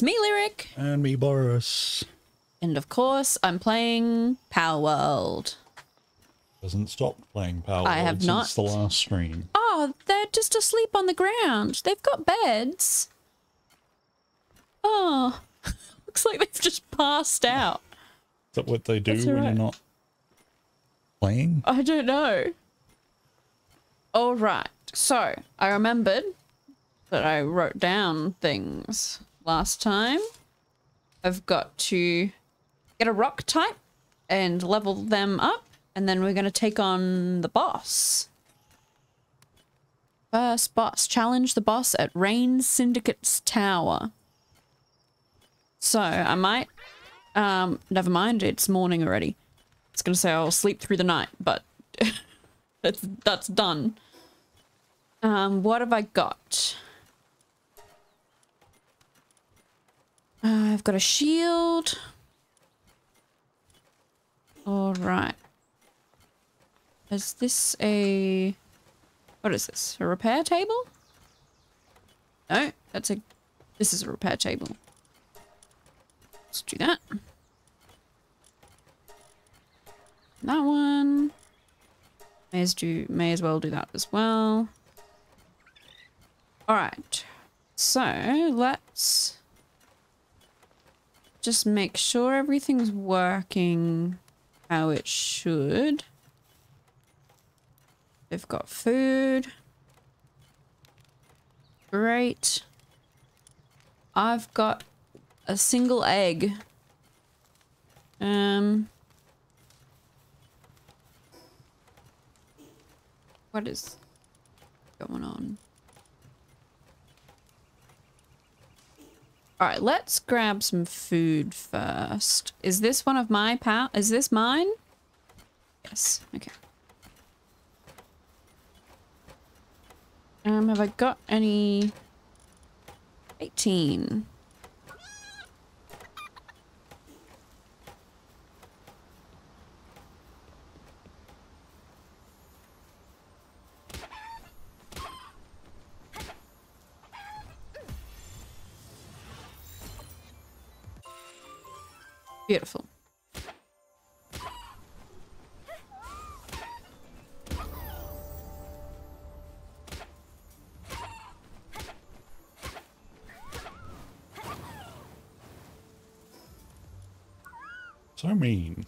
It's me, Lyric. And me, Boris. And of course, I'm playing Power World. Hasn't stopped playing Power World since the last stream. Oh, they're just asleep on the ground. They've got beds. Oh, looks like they've just passed out. Is that what they do when you're not playing? I don't know. All right. So I remembered that I wrote down things last time. I've got to get a rock type and level them up. And then we're going to take on the boss. First boss. Challenge the boss at Rain Syndicate's tower. So I might... never mind. It's morning already. I was going to say I'll sleep through the night, but that's done. What have I got? I've got a shield. All right. Is this a... What is this? A repair table? No, that's a... This is a repair table. Let's do that. That one. May as well do that as well. Alright. So, let's... just make sure everything's working how it should. They've got food. Great. I've got a single egg. What is going on? All right, let's grab some food first. Is this one of my pal? Is this mine? Yes. Okay. Have I got any? 18. Beautiful. So mean.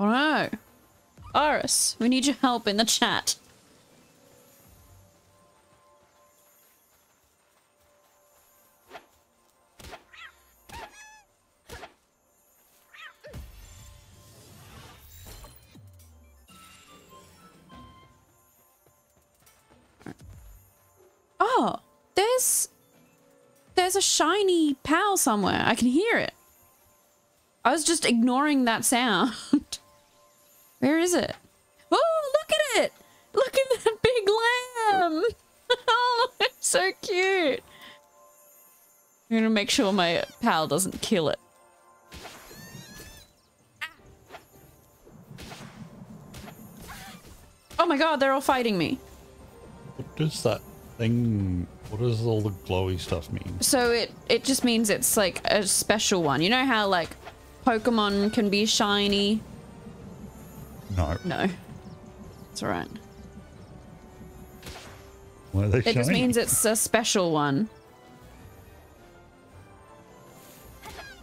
All right. Boris, we need your help in the chat. There's a shiny pal somewhere. I can hear it. I was just ignoring that sound. Where is it? Oh, look at it! Look at that big lamb! Oh, it's so cute! I'm gonna make sure my pal doesn't kill it. Oh my god, they're all fighting me. What does that thing... What does all the glowy stuff mean? So it just means it's like a special one. You know how like Pokemon can be shiny? No. No. It's alright. Why are they shiny? It just means it's a special one.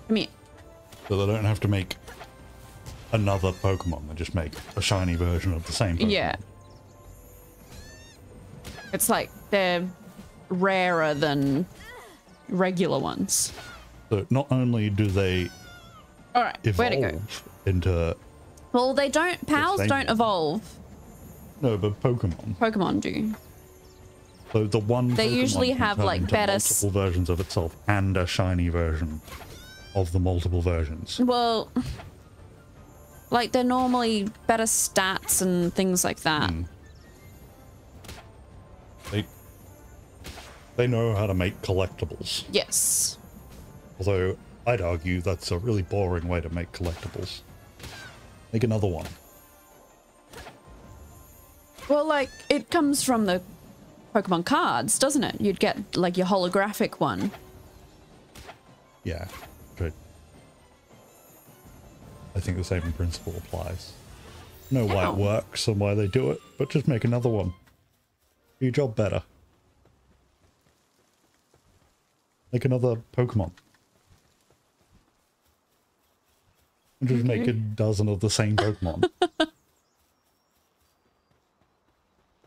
Come here. So they don't have to make another Pokemon. They just make a shiny version of the same Pokemon. Yeah. It's like they're... rarer than regular ones. So not only do they evolve into... Well, they don't... Pals don't evolve. No, but Pokemon. Pokemon do. So the one Pokemon usually have like better... multiple versions of itself and a shiny version of the multiple versions. Well, like they're normally better stats and things like that. Mm. They They know how to make collectibles. Yes. Although I'd argue that's a really boring way to make collectibles. Make another one. Well, like, it comes from the Pokemon cards, doesn't it? You'd get, like, your holographic one. Yeah, but I think the same principle applies. I know why it works and why they do it, but just make another one. Do your job better. Make another Pokemon. And just make a dozen of the same Pokemon.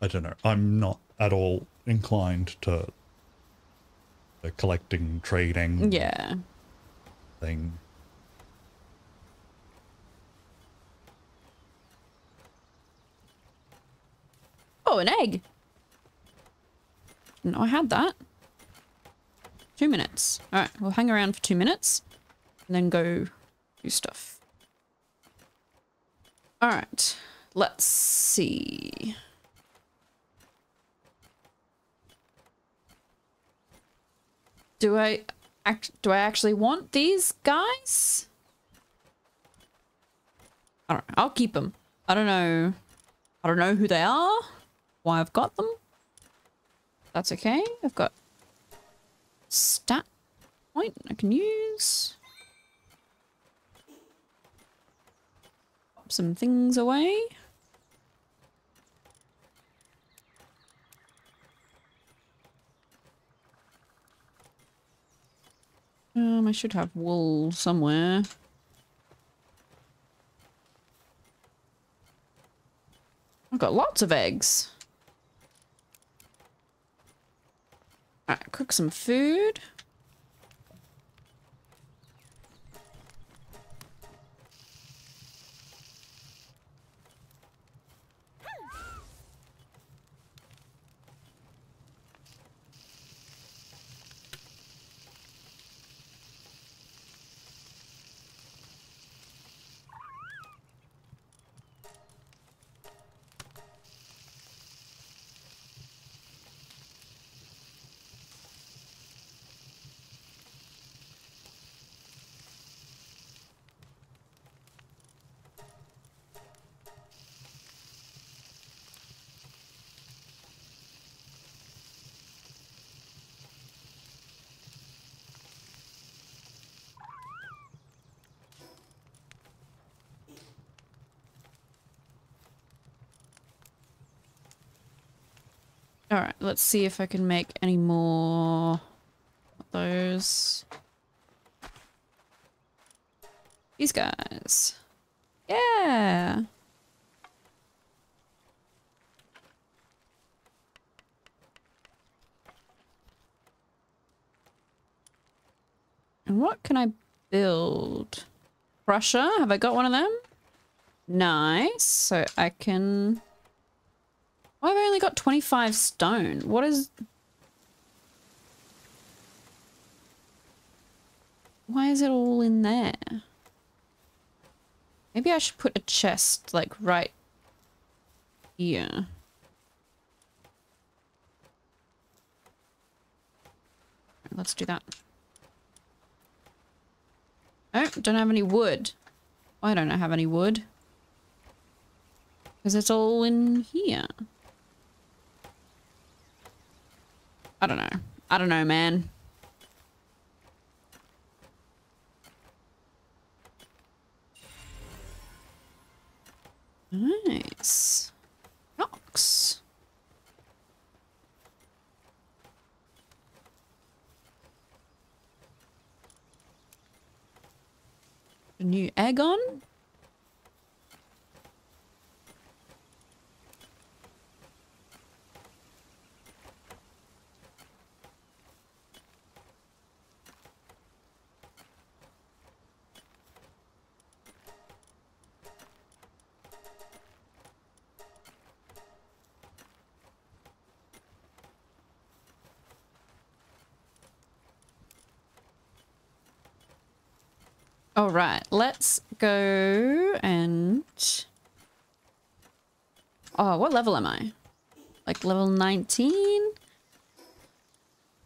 I don't know. I'm not at all inclined to the collecting, trading thing. Oh, an egg. No, I had that. 2 minutes. All right, we'll hang around for 2 minutes and then go do stuff. All right, let's see. Do I actually want these guys? I don't know. I'll keep them. I don't know. I don't know who they are. Why I've got them. That's okay. I've got stat point I can use. Pop some things away. I should have wool somewhere. I've got lots of eggs. Alright, cook some food. All right, let's see if I can make any more of those. These guys. Yeah. And what can I build? Crusher? Have I got one of them? Nice. So I can... Well, I've only got 25 stone. What is... Why is it all in there? Maybe I should put a chest, like, right here. Let's do that. Oh, don't have any wood. Why don't I have any wood? Because it's all in here. I don't know. I don't know, man. Nice. Rocks. A new egg on. All right, let's go and... Oh, what level am I? Like level 19?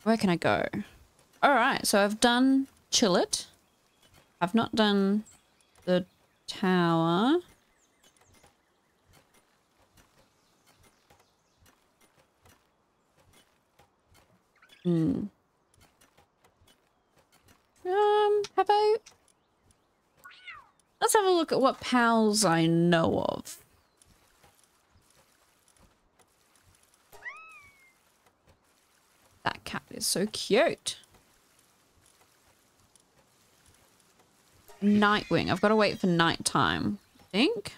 Where can I go? All right, so I've done Chillet. I've not done the tower. Have I? Let's have a look at what pals I know of. That cat is so cute. Nightwing. I've got to wait for nighttime, I think.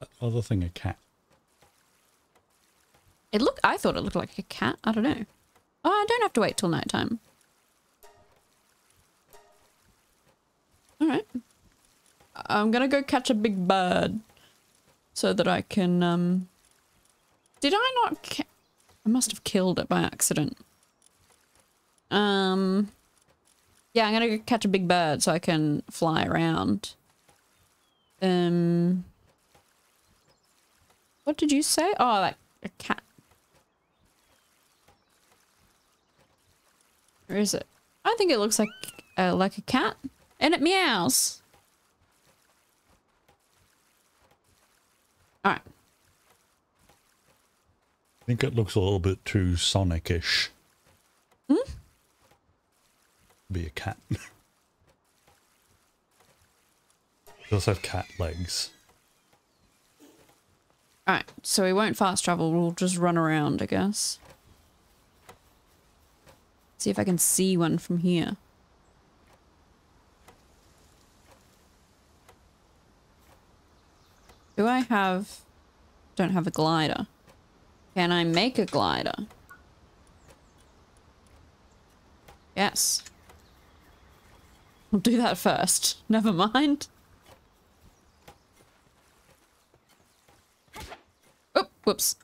That other thing, a cat. I thought it looked like a cat. I don't know. Oh, I don't have to wait till nighttime. All right. I'm going to go catch a big bird so that I can... Did I not... I must have killed it by accident. Yeah, I'm gonna go catch a big bird so I can fly around. What did you say? Oh, like a cat. Where is it? I think it looks like a cat, and it meows. All right. I think it looks a little bit too Sonic-ish. Hmm? Be a cat. It does have cat legs. Alright, so we won't fast travel, we'll just run around, I guess. See if I can see one from here. Do I have... Don't have a glider. Can I make a glider? Yes. We'll do that first. Never mind. Oh, whoops.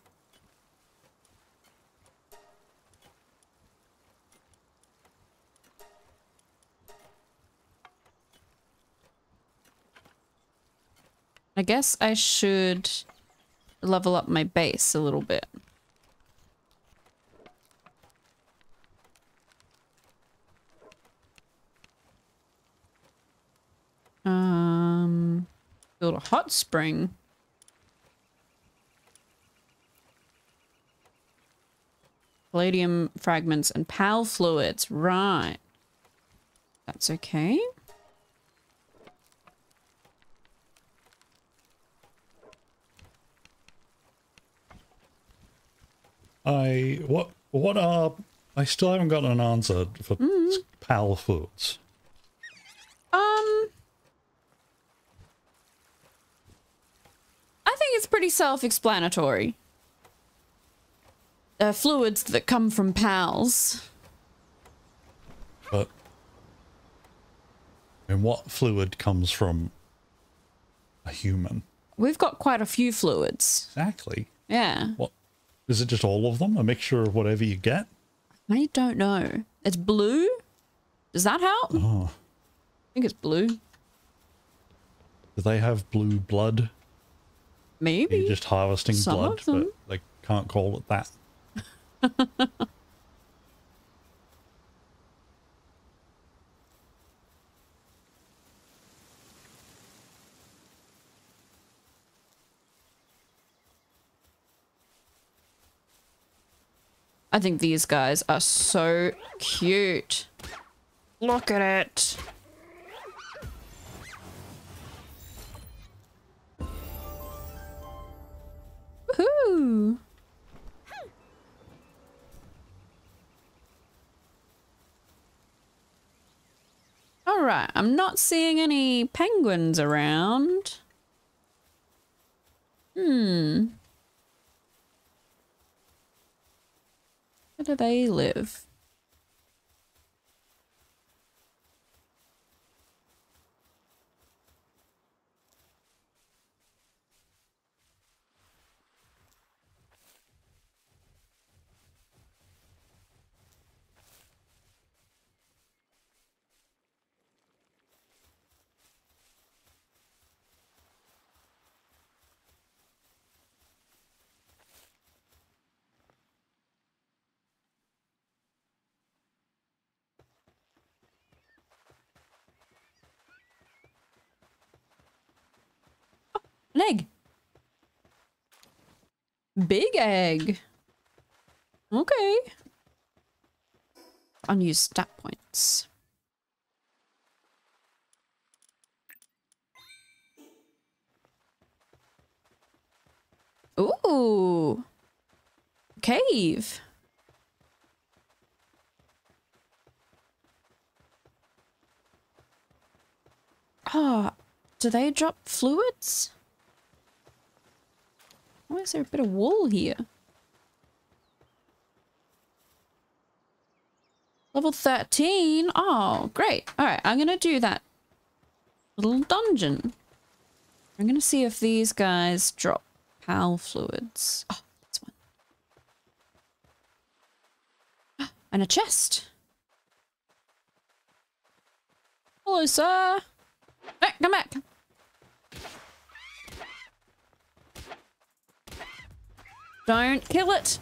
I guess I should level up my base a little bit. Build a hot spring. Palladium fragments and pal fluids. Right. That's okay. I still haven't got an answer for pal foods. I think it's pretty self-explanatory. Fluids that come from pals. But and what fluid comes from a human? We've got quite a few fluids. Exactly. Yeah. What? Is it just all of them? A mixture of whatever you get? I don't know. It's blue? Does that help? Oh. I think it's blue. Do they have blue blood? Maybe. You're just harvesting blood, but they can't call it that. I think these guys are so cute. Look at it. Woohoo! All right, I'm not seeing any penguins around. Where do they live? Big egg. Okay. Unused stat points. Ooh. Cave. Ah, oh, do they drop fluids? Why is there a bit of wool here? Level 13? Oh, great. Alright, I'm gonna do that little dungeon. I'm gonna see if these guys drop pal fluids. Oh, that's one. And a chest. Hello, sir. Hey, come back. Don't kill it.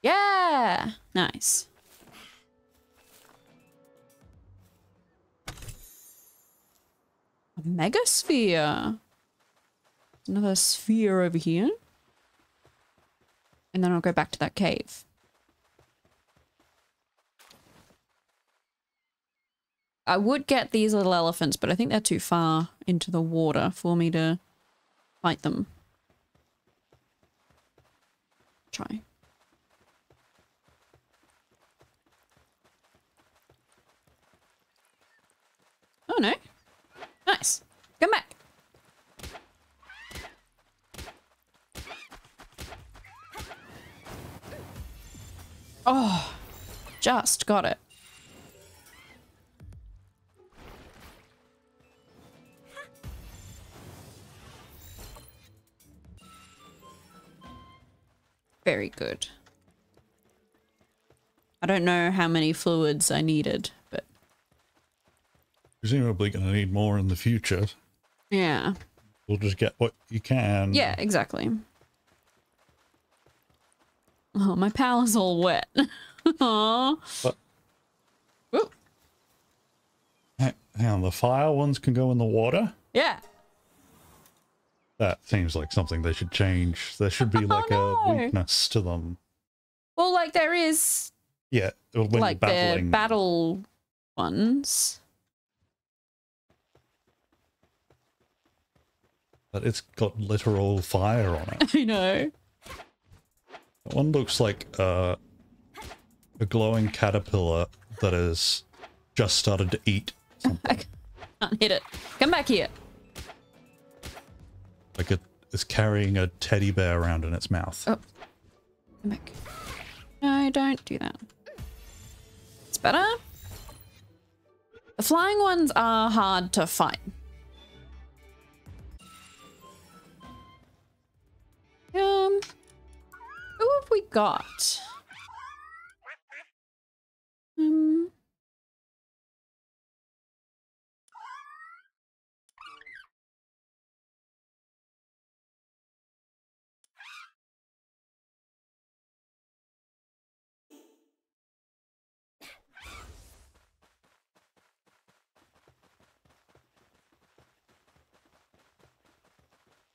Yeah, nice. A megasphere. Another sphere over here. And then I'll go back to that cave. I would get these little elephants, but I think they're too far into the water for me to fight them. Try. Oh no. Nice. Come back. Oh, just got it. Very good. I don't know how many fluids I needed, but presumably going to need more in the future. Yeah. We'll just get what you can. Yeah, exactly. Oh, my pal is all wet. Aww. But, whoop. Hang on, the fire ones can go in the water? Yeah. That seems like something they should change. There should be like a weakness to them. Well, like there is. Yeah, when like the battle ones. But it's got literal fire on it. I know. That one looks like a glowing caterpillar that has just started to eat something. I can't hit it. Come back here. Like it's carrying a teddy bear around in its mouth. Oh. Come back. No, don't do that. It's better. The flying ones are hard to fight. Who have we got?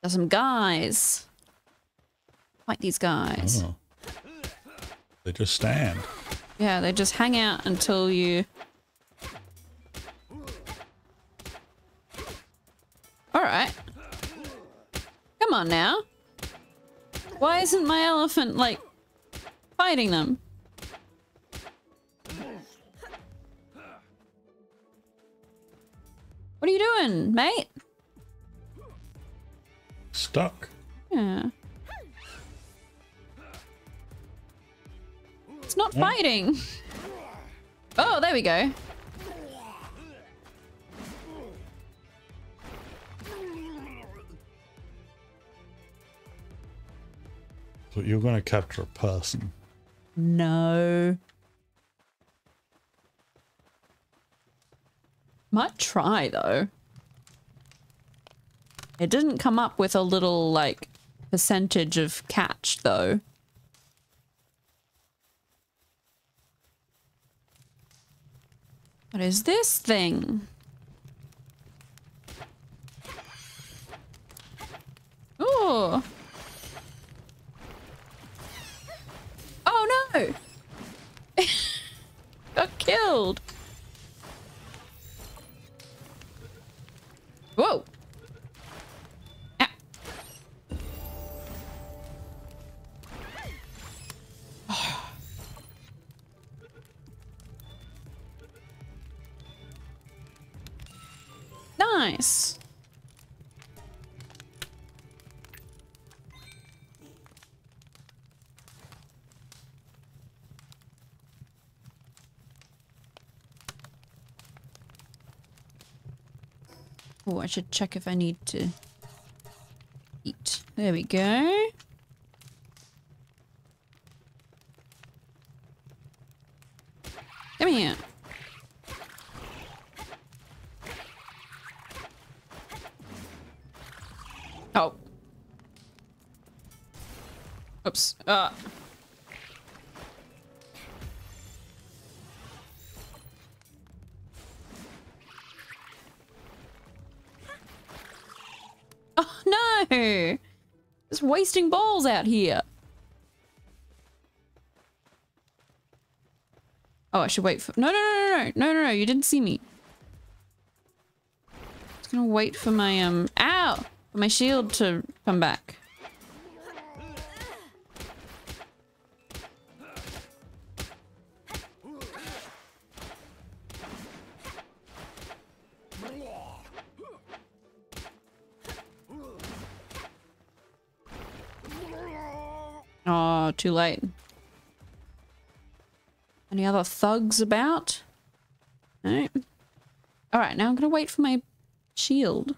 Some guys. Fight these guys. Oh. They just stand. Yeah, they just hang out until you... Alright. Come on now. Why isn't my elephant, like, fighting them? What are you doing, mate? Stuck. Yeah. It's not fighting. Oh, there we go. So you're going to capture a person. No. Might try though. It didn't come up with a little, like, percentage of catch, though. What is this thing? Whoa. Ow. Oh. Nice. Oh, I should check if I need to eat. There we go. Come here. Oh. Oops. Oh no! Just wasting balls out here. Oh, I should wait for— No, you didn't see me. I'm just gonna wait for my, ow! For my shield to come back. Oh, too late. Any other thugs about? No. Alright, now I'm gonna wait for my shield.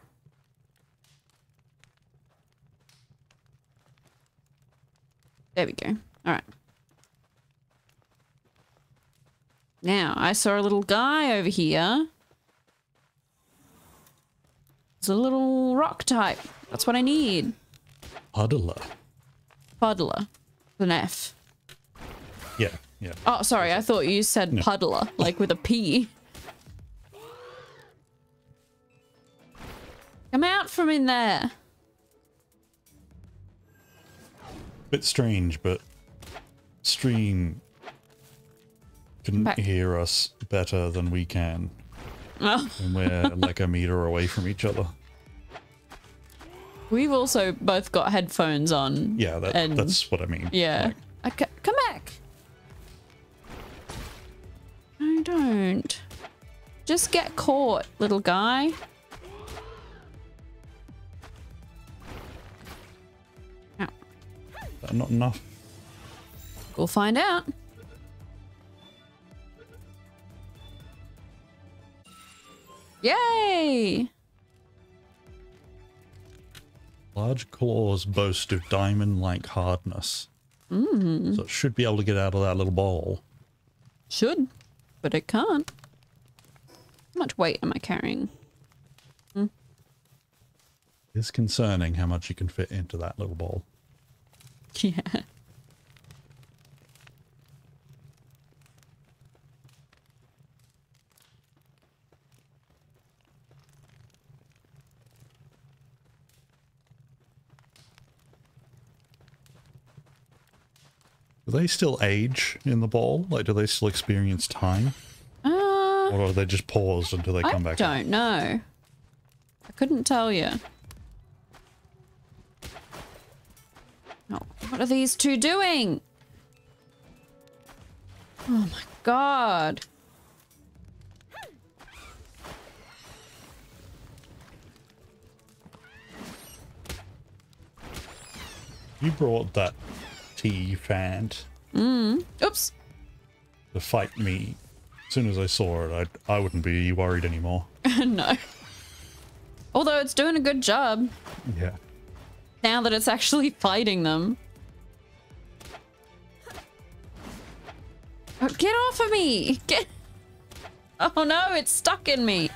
There we go. Alright. Now, I saw a little guy over here. It's a little rock type. That's what I need. Fuddler. An F. Yeah. Oh, sorry. I thought you said no. Puddler, like with a P. Come out from in there. Bit strange, but stream couldn't hear us better than we can. Oh. And we're like a meter away from each other. We've also both got headphones on. Yeah, that's what I mean. Yeah. Like, come back. No, don't. Just get caught, little guy. Ow. Not enough. We'll find out. Yay! Large claws boast of diamond-like hardness. Mm. So it should be able to get out of that little ball. Should, but it can't. How much weight am I carrying? Mm. It's concerning how much you can fit into that little ball. Yeah. Do they still age in the ball? Like, do they still experience time? Or are they just paused until they come back? I don't know. I couldn't tell you. Oh, what are these two doing? Oh my god. You brought that T-fant. Mm. Oops. To fight me. As soon as I saw it, I wouldn't be worried anymore. No. Although it's doing a good job. Yeah. Now that it's actually fighting them. Oh, get off of me! Get. Oh no, it's stuck in me.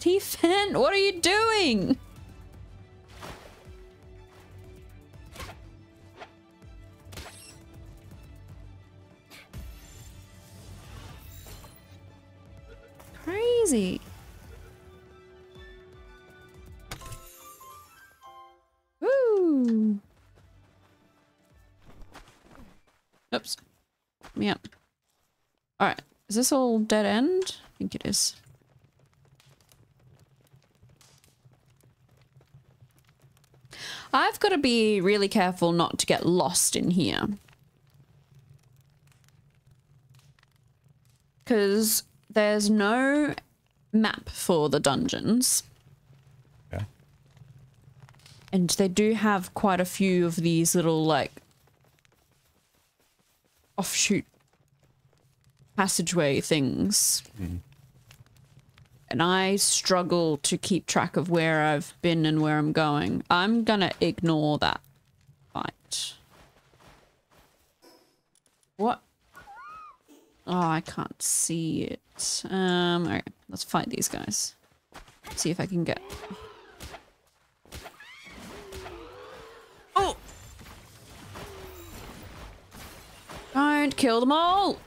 T-fant, what are you doing? Crazy. Woo. Oops. Yep. Alright. Is this all dead end? I think it is. I've got to be really careful not to get lost in here. Because there's no map for the dungeons. Yeah. And they do have quite a few of these little, like, offshoot passageway things. Mm-hmm. And I struggle to keep track of where I've been and where I'm going. I'm gonna ignore that fight. What? Oh, I can't see it. Alright, let's fight these guys. See if I can get... Oh! Don't kill them all!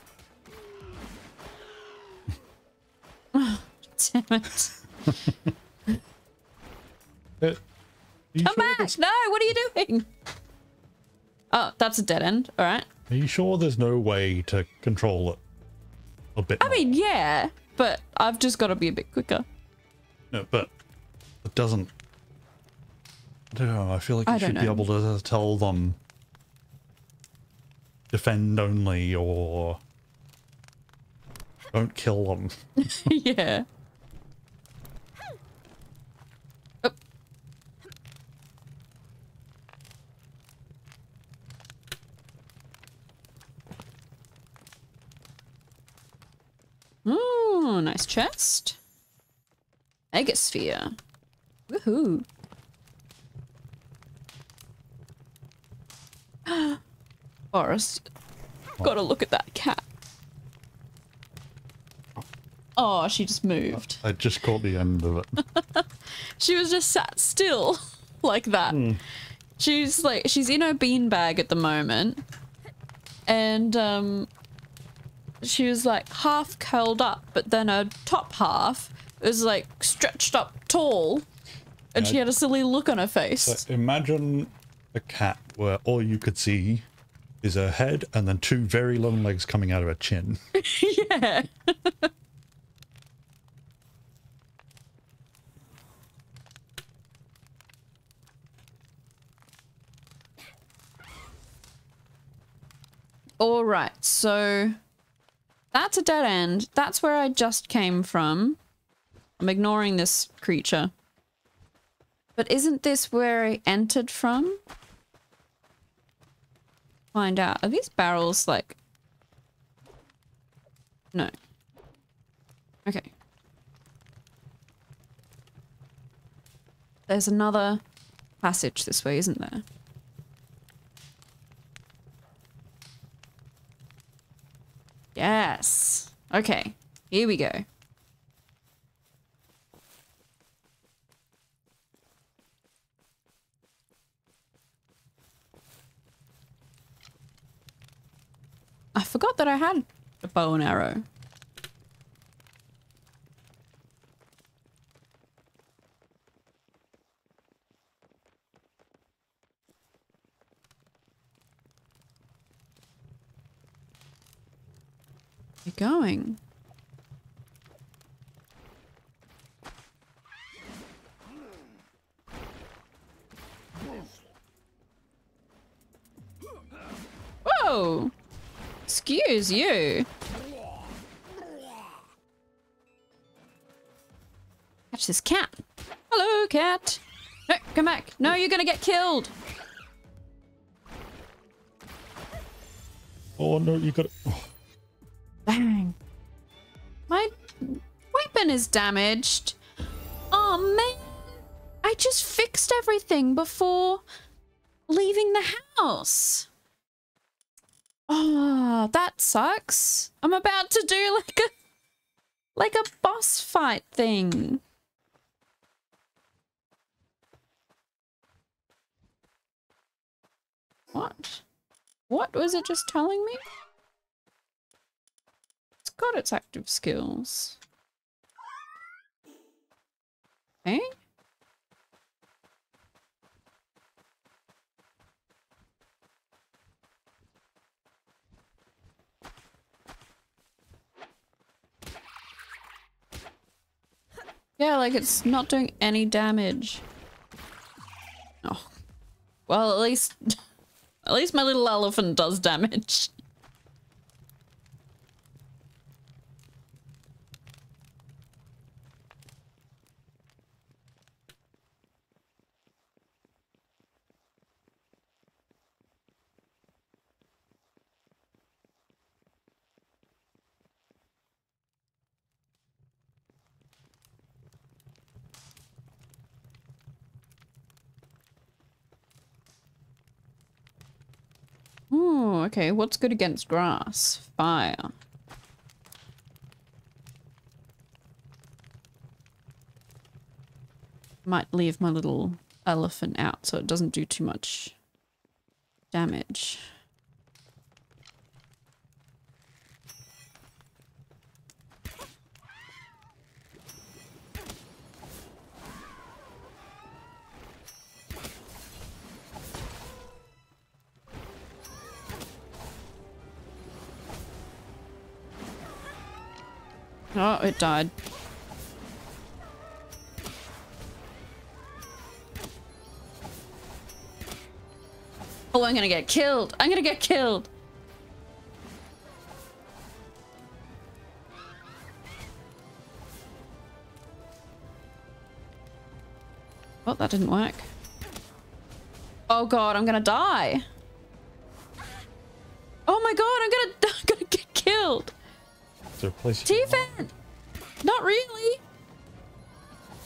Damn it. Come back! No, what are you doing? Oh, that's a dead end. All right. Are you sure there's no way to control it a bit more? I mean, yeah, but I've just got to be a bit quicker. No, but it doesn't... I don't know. I feel like you should be able to tell them defend only or don't kill them. Yeah. Ooh, nice chest. Egosphere. Woohoo. Boris. Gotta look at that cat. Oh, she just moved. I just caught the end of it. She was just sat still like that. Mm. She's like, she's in her beanbag at the moment. And, she was like half curled up, but then her top half was like stretched up tall, and she had a silly look on her face. So imagine a cat where all you could see is her head and then two very long legs coming out of her chin. Yeah. All right, so that's a dead end. That's where I just came from. I'm ignoring this creature. But isn't this where I entered from? Find out. Are these barrels like... No. Okay. There's another passage this way, isn't there? Yes. Okay. Here we go. I forgot that I had a bow and arrow. You're going. Whoa! Excuse you. Catch this cat. Hello, cat. No, come back. No, you're gonna get killed. Oh no, you got. Oh. Bang. My weapon is damaged. Oh man. I just fixed everything before leaving the house. Oh, that sucks. I'm about to do like a boss fight thing. What? What was it just telling me? Got its active skills. Okay. Yeah, like it's not doing any damage. Oh. Well, at least my little elephant does damage. Oh, okay. What's good against grass? Fire. Might leave my little elephant out so it doesn't do too much damage. Oh, it died. Oh, I'm gonna get killed. I'm gonna get killed. Oh, that didn't work. Oh God, I'm gonna die. Oh my God, I'm gonna get killed. T-fant! Not really!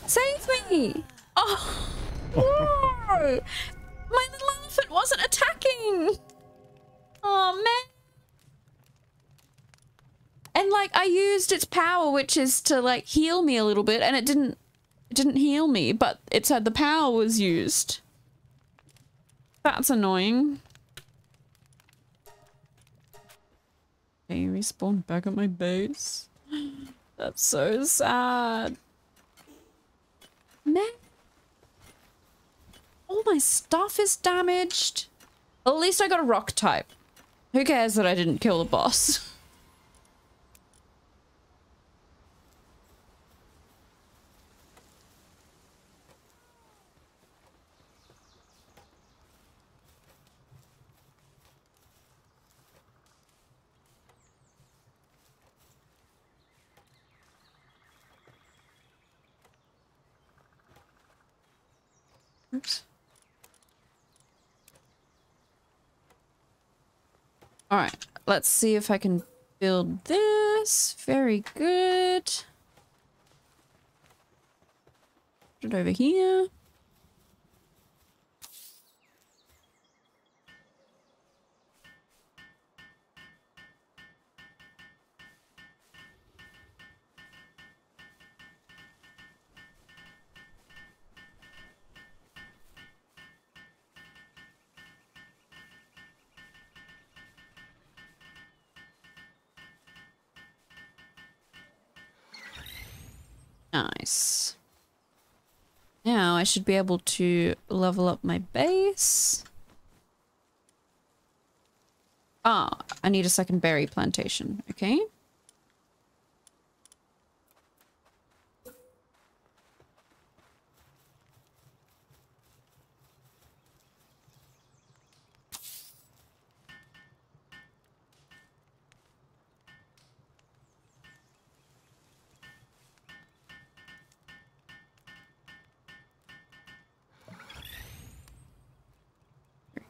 Save me! Oh! Whoa. My little elephant wasn't attacking! Oh man! And like, I used its power, which is to like heal me a little bit, and it didn't heal me, but it said the power was used. That's annoying. They respawned back at my base. That's so sad. Man. All my stuff is damaged. At least I got a rock type. Who cares that I didn't kill the boss? Oops. All right, let's see if I can build this. Very good. Put it over here. Nice. Now I should be able to level up my base. Ah, I need a second berry plantation. Okay.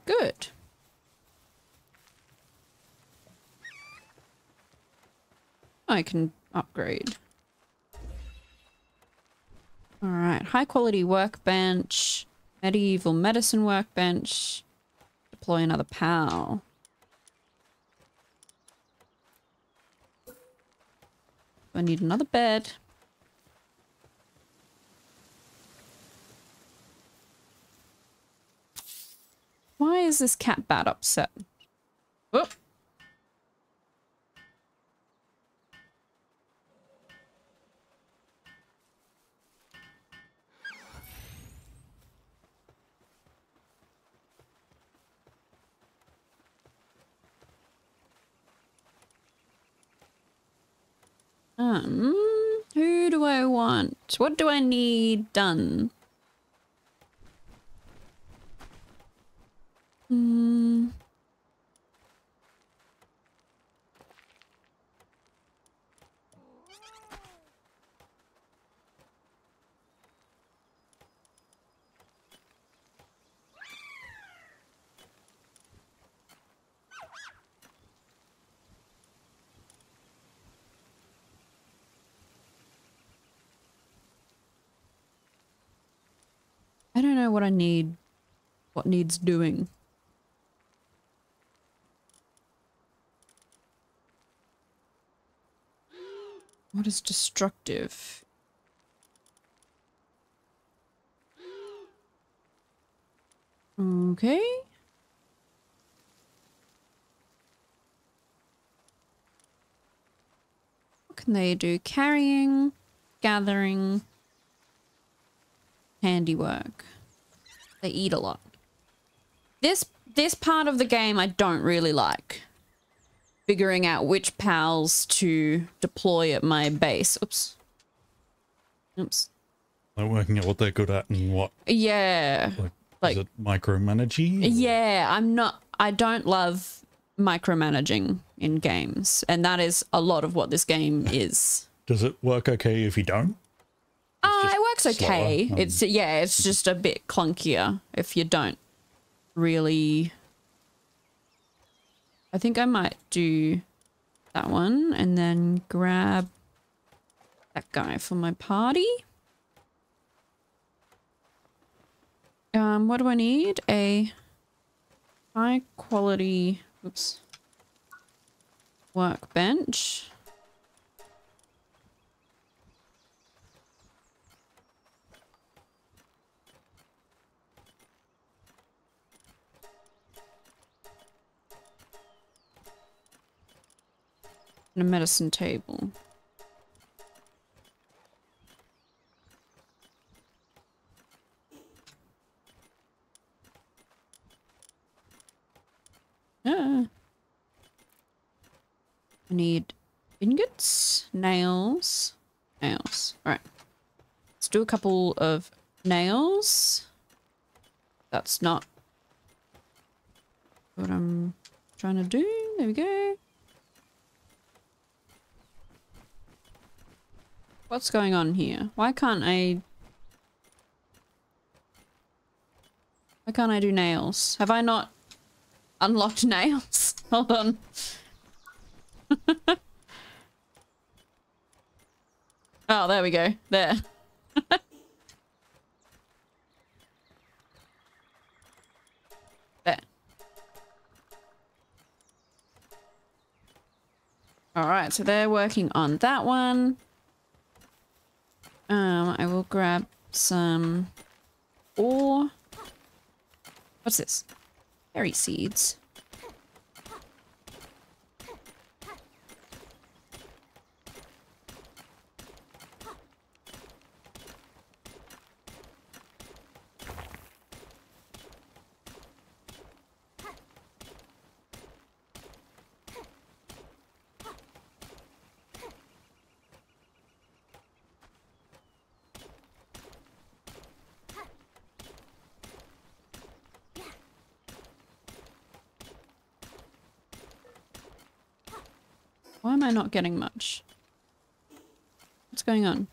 Good. I can upgrade. All right, high quality workbench, medieval medicine workbench, deploy another pal. I need another bed. Why is this cat bat upset? Whoop. Who do do I want? What do I need done? I don't know what I need, what needs doing. What is destructive? Okay. What can they do? Carrying, gathering, handiwork. They eat a lot. This part of the game I don't really like. Figuring out which pals to deploy at my base. Oops. Oops. Like working out what they're good at and what. Yeah. Like is it micromanaging? Yeah, I don't love micromanaging in games. And that is a lot of what this game is. Does it work okay if you don't? It works okay. Slower. It's just a bit clunkier if you don't really. I think I might do that one and then grab that guy for my party. What do I need? A high quality, oops, workbench. A medicine table. I need ingots, nails. All right, let's do a couple of nails. That's not what I'm trying to do. There we go. What's going on here? Why can't I do nails? Have I not unlocked nails? Hold on. Oh, there we go. There. There. Alright, so they're working on that one. I will grab some ore. What's this? Berry seeds. Why am I not getting much? What's going on?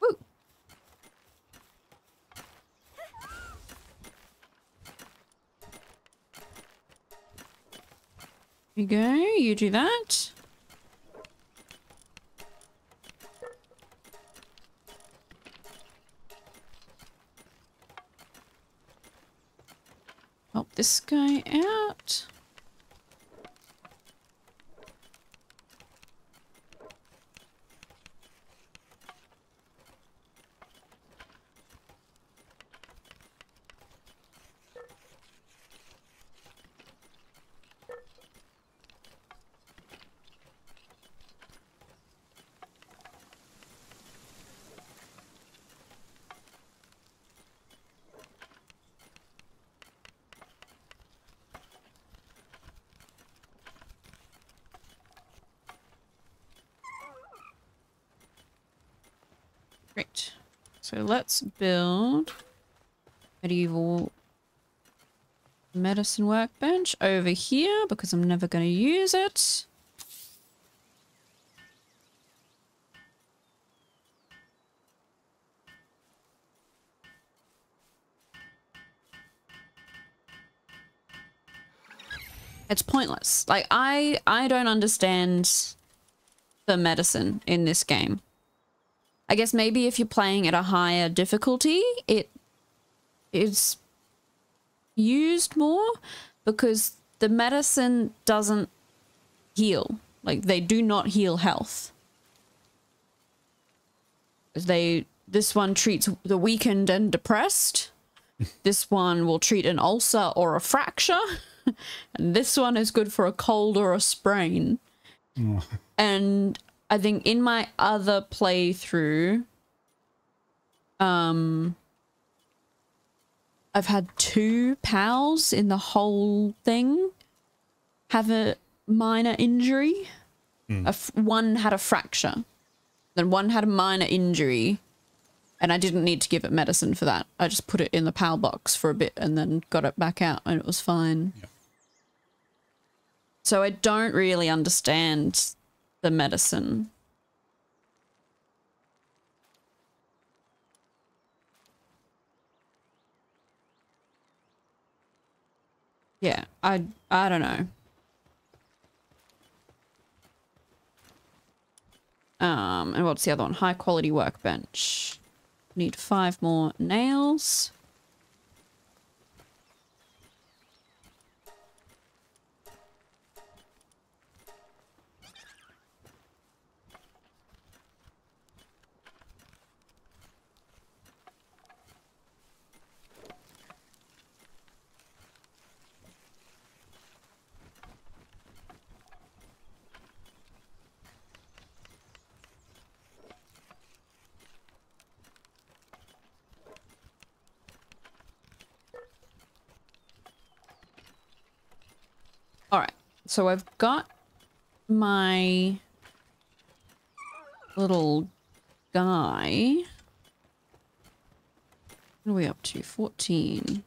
Woo! Here you go, you do that. This guy out. So let's build medieval medicine workbench over here because I'm never going to use it. It's pointless. Like, I don't understand the medicine in this game. I guess maybe if you're playing at a higher difficulty, it is used more because the medicine doesn't heal. Like, they do not heal health. This one treats the weakened and depressed. This one will treat an ulcer or a fracture. And this one is good for a cold or a sprain. Oh. And I think in my other playthrough, I've had 2 pals in the whole thing have a minor injury. Mm. One had a fracture, then one had a minor injury, and I didn't need to give it medicine for that. I just put it in the pal box for a bit and then got it back out, and it was fine. Yeah. So I don't really understand the medicine. Yeah, I don't know. And what's the other one? High quality workbench. Need 5 more nails. So I've got my little guy. What are we up to? 14.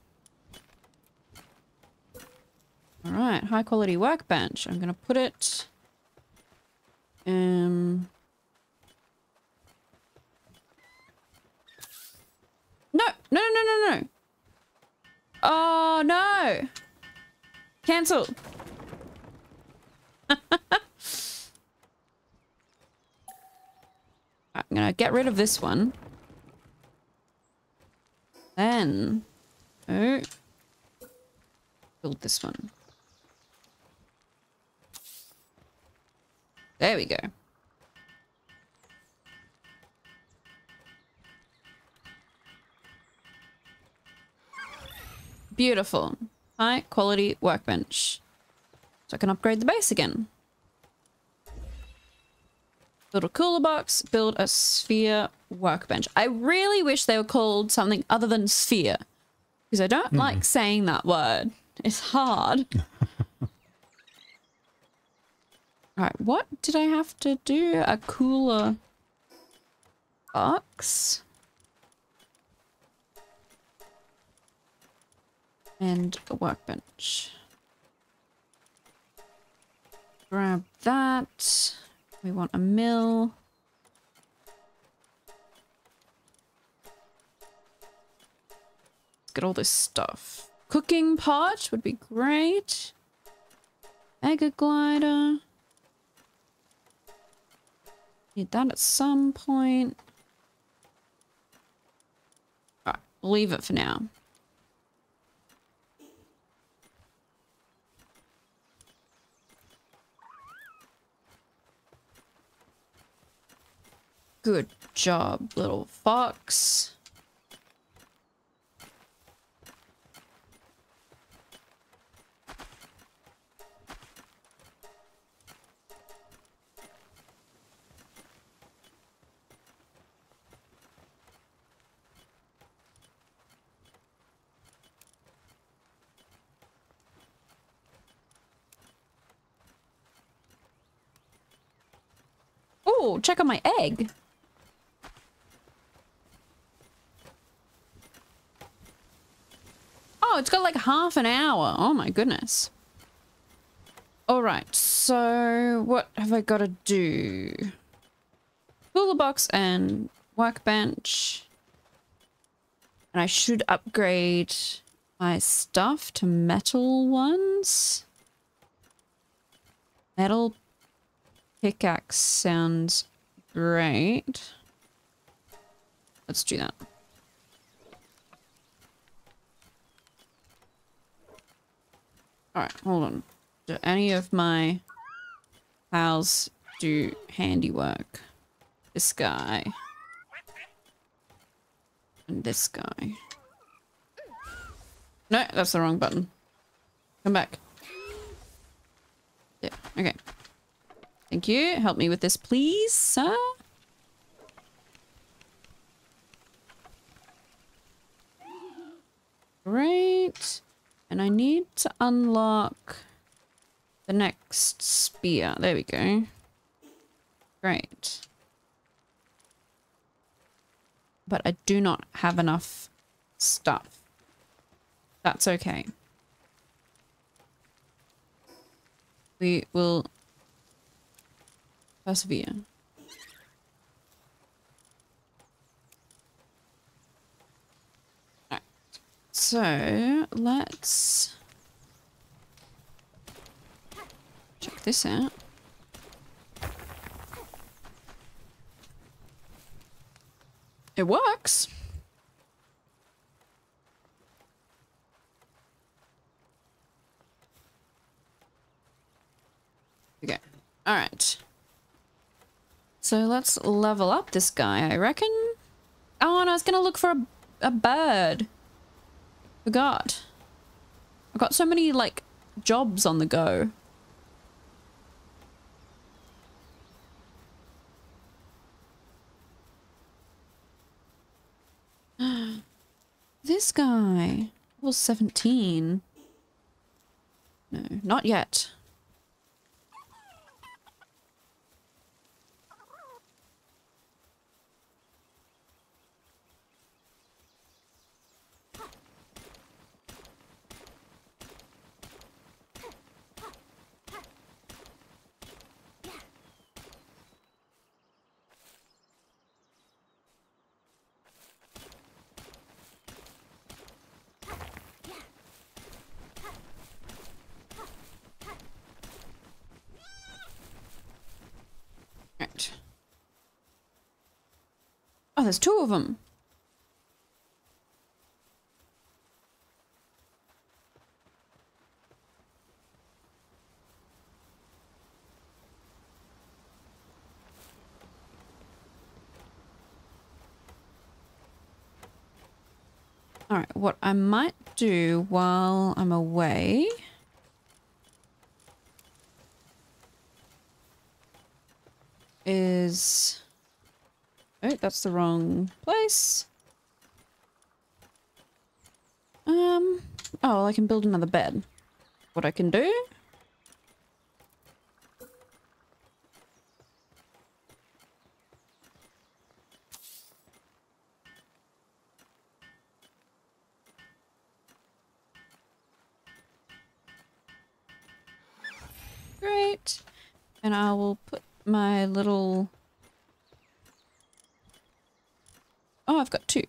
All right, high quality workbench. I'm gonna put it. No. Oh no! Cancel. I'm gonna get rid of this one. Then build this one. There we go. Beautiful. High quality workbench. So I can upgrade the base again. Build a cooler box, build a sphere workbench. I really wish they were called something other than sphere, because I don't like saying that word. It's hard. All right, what did I have to do? A cooler box. And a workbench. Grab that. We want a mill. Let's get all this stuff. Cooking pot would be great. Mega glider. Need that at some point. Alright, we'll leave it for now. Good job, little fox. Oh, check on my egg. wow, it's got like half an hour. Oh my goodness. All right, so what have I got to do? Toolbox and workbench. And I should upgrade my stuff to metal ones. Metal pickaxe sounds great. Let's do that. All right, hold on. Do any of my pals do handiwork? This guy. And this guy. No, that's the wrong button. Come back. Yeah, okay. Thank you. Help me with this, please, sir. Great. And I need to unlock the next spear. There we go. Great. But I do not have enough stuff. That's okay. We will persevere. Alright. So, let's check this out. It works. Okay. All right. So let's level up this guy, I reckon. Oh, and I was going to look for a bird. Forgot. I've got so many, like, jobs on the go. This guy level 17. No, not yet. Oh, there's two of them. All right, what I might do while I'm away... is... Oh, that's the wrong place. Oh, I can build another bed. What I can do? Great. And I will put my little... Oh, I've got two.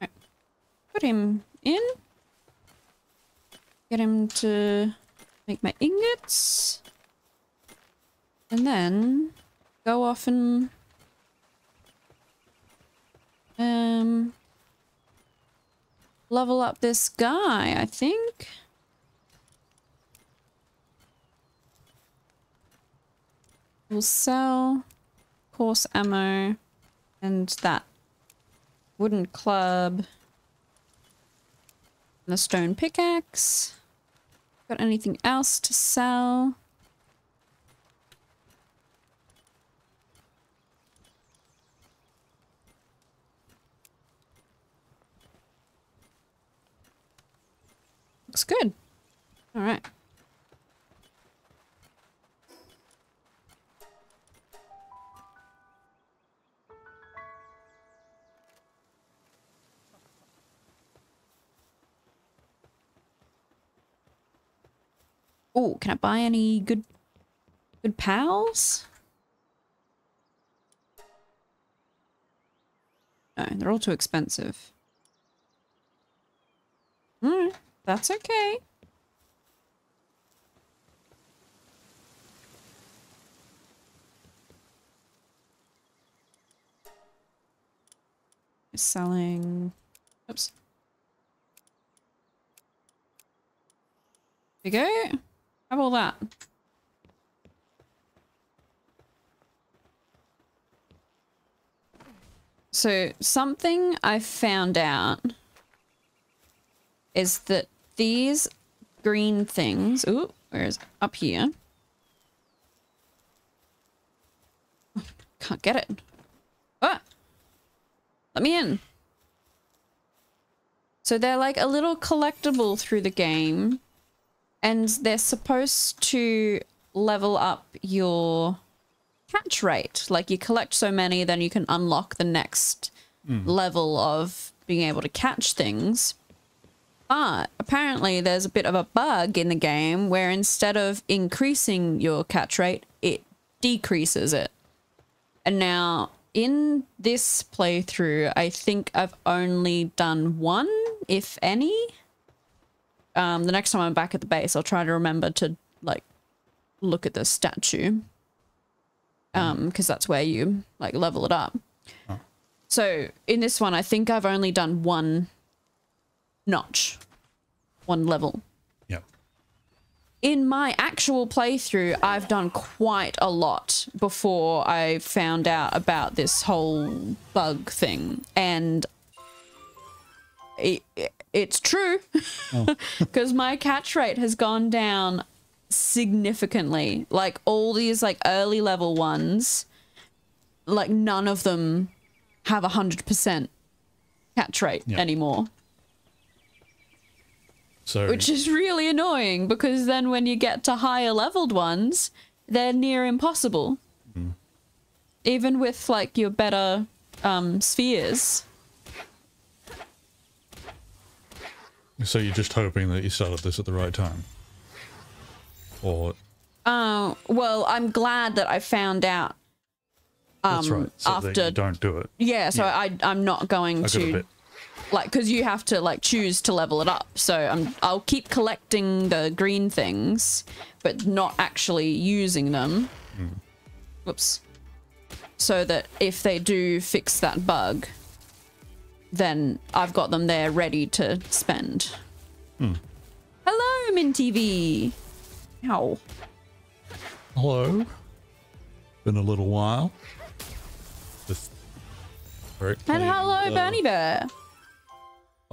Right. Put him in. Get him to make my ingots. And then go off and... level up this guy, I think. We'll sell coarse ammo and that. Wooden club and the stone pickaxe. Got anything else to sell? Looks good. All right. Oh, can I buy any good pals? No, they're all too expensive. Alright, that's okay. Selling... Oops. There we go. Have all that. So, something I found out is that these green things... Ooh, where is it? Up here. Can't get it. What? Let me in. So they're like a little collectible through the game, and they're supposed to level up your catch rate. Like you collect so many, then you can unlock the next level of being able to catch things. But apparently there's a bit of a bug in the game where instead of increasing your catch rate, it decreases it. And now... in this playthrough, I think I've only done one, if any. The next time I'm back at the base, I'll try to remember to, like, look at the statue. Because that's where you, like, level it up. Oh. So, in this one, I think I've only done one notch. One level. Yep. In my actual playthrough, I've done quite a lot before I found out about this whole bug thing. And it's true, because my catch rate has gone down significantly. Like all these like early level ones, like none of them have 100% catch rate anymore. So, which is really annoying, because then when you get to higher leveled ones, they're near impossible. Even with, like, your better spheres. So you're just hoping that you started this at the right time? Or... well, I'm glad that I found out that's right. So after... that you don't do it. Yeah, so yeah. I'm not going to... Like, because you have to, like, choose to level it up. So I'll keep collecting the green things, but not actually using them. Whoops. So that if they do fix that bug, then I've got them there ready to spend. Hello, Mint TV. Ow. Hello. Been a little while. Just correctly, and hello, Bernie Bear.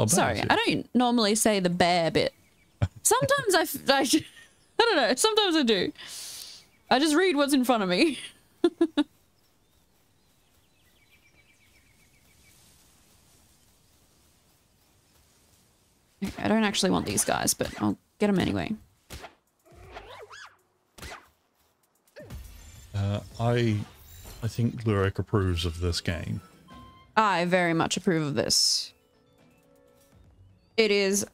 Sorry, I don't normally say the bear bit. Sometimes I don't know. Sometimes I do. I just read what's in front of me. I don't actually want these guys, but I'll get them anyway. I think Lyric approves of this game. I very much approve of this. It is,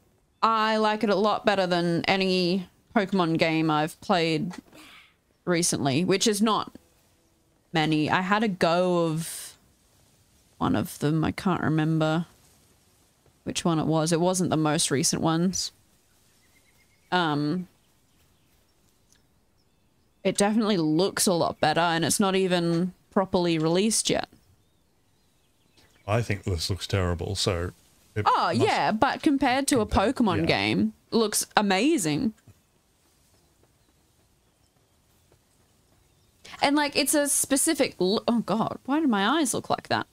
I like it a lot better than any Pokemon game I've played recently, which is not many. I had a go of one of them. I can't remember which one it was. It wasn't the most recent ones. It definitely looks a lot better, and it's not even properly released yet. I think this looks terrible, so... Oh, yeah, but compared to a Pokemon game, looks amazing. And, like, it's a specific... Oh, God, why do my eyes look like that?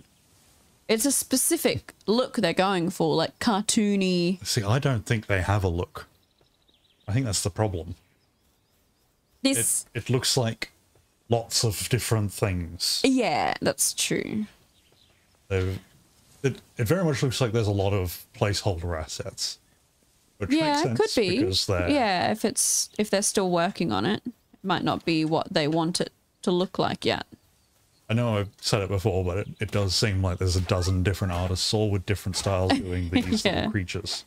It's a specific look they're going for, like, cartoony... See, I don't think they have a look. I think that's the problem. This... It looks like lots of different things. Yeah, that's true. They've... It very much looks like there's a lot of placeholder assets, which makes sense, could be. Because if they're still working on it, it might not be what they want it to look like yet. I know I've said it before, but it does seem like there's a dozen different artists, all with different styles, doing these little creatures.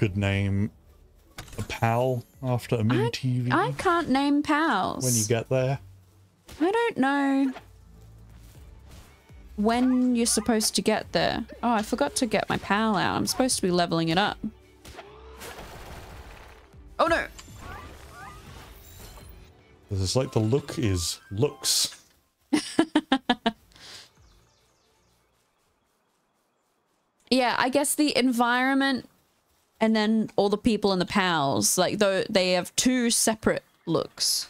could name a pal after a Mint TV. I can't name pals. When you get there. I don't know when you're supposed to get there. Oh, I forgot to get my pal out. I'm supposed to be leveling it up. Oh no. This is like the look is looks. Yeah, I guess the environment and then all the people and the pals, like though they have two separate looks.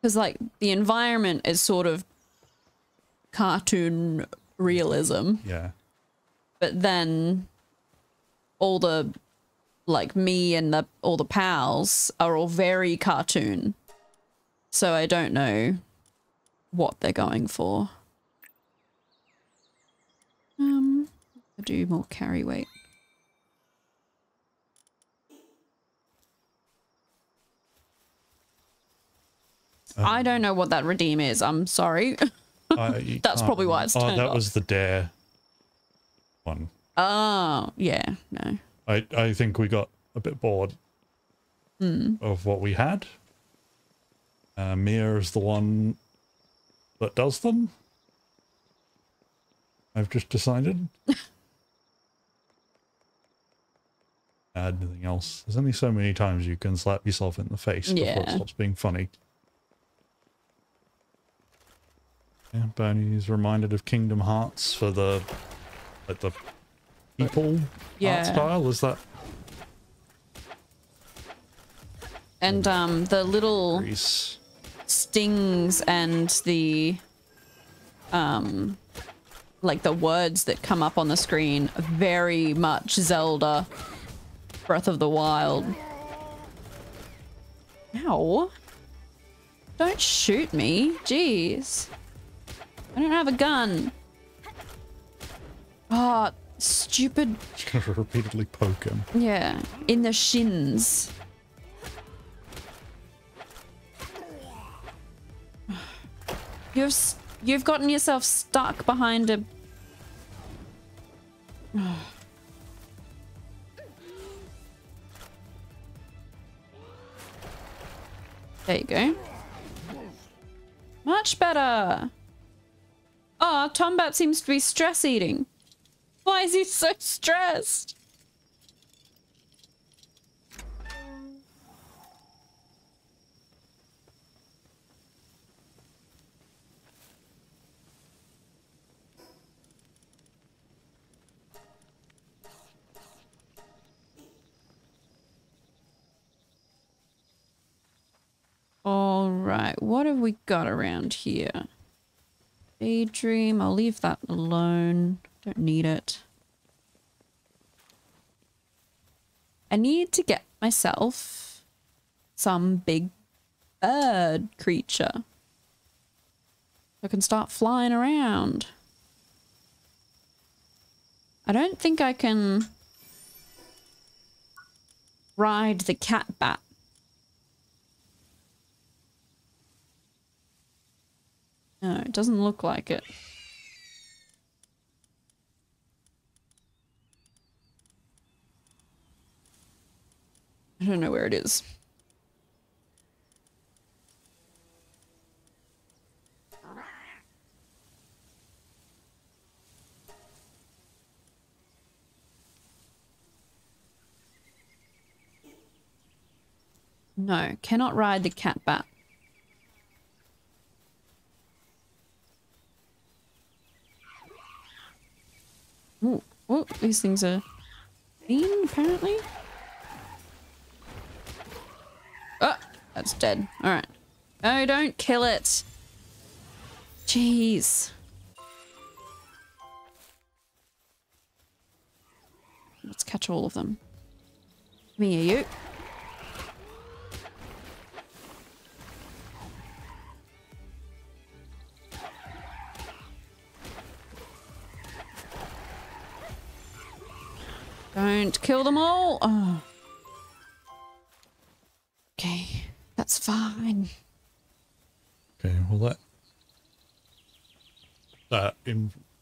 Because like the environment is sort of cartoon realism. Yeah. But then all the like me and the all the pals are all very cartoon. So I don't know what they're going for. I'll do more carry weight. I don't know what that redeem is. I'm sorry. That's probably why it's turned off. Was the dare one. Oh, yeah, no. I think we got a bit bored of what we had. Mia is the one that does them. I've just decided. Add anything else. There's only so many times you can slap yourself in the face before it stops being funny. Yeah, Bernie's reminded of Kingdom Hearts for the like the people art style. Is that? And the little stings and the like the words that come up on the screen are very much Zelda Breath of the Wild. Ow. Don't shoot me. Jeez. I don't have a gun. Ah, oh, stupid. Gotta repeatedly poke him. Yeah. In the shins. You've gotten yourself stuck behind a... There you go. Much better. Oh, Tombat seems to be stress eating. Why is he so stressed? All right, what have we got around here? Daydream, I'll leave that alone. Don't need it. I need to get myself some big bird creature. I can start flying around. I don't think I can ride the cat bat. No, it doesn't look like it. I don't know where it is. No, cannot ride the cat bat. Ooh, ooh, these things are mean, apparently. Oh, that's dead. All right. No, don't kill it. Jeez. Let's catch all of them. Come here, you. Don't kill them all. Oh. Okay, that's fine. Okay, well that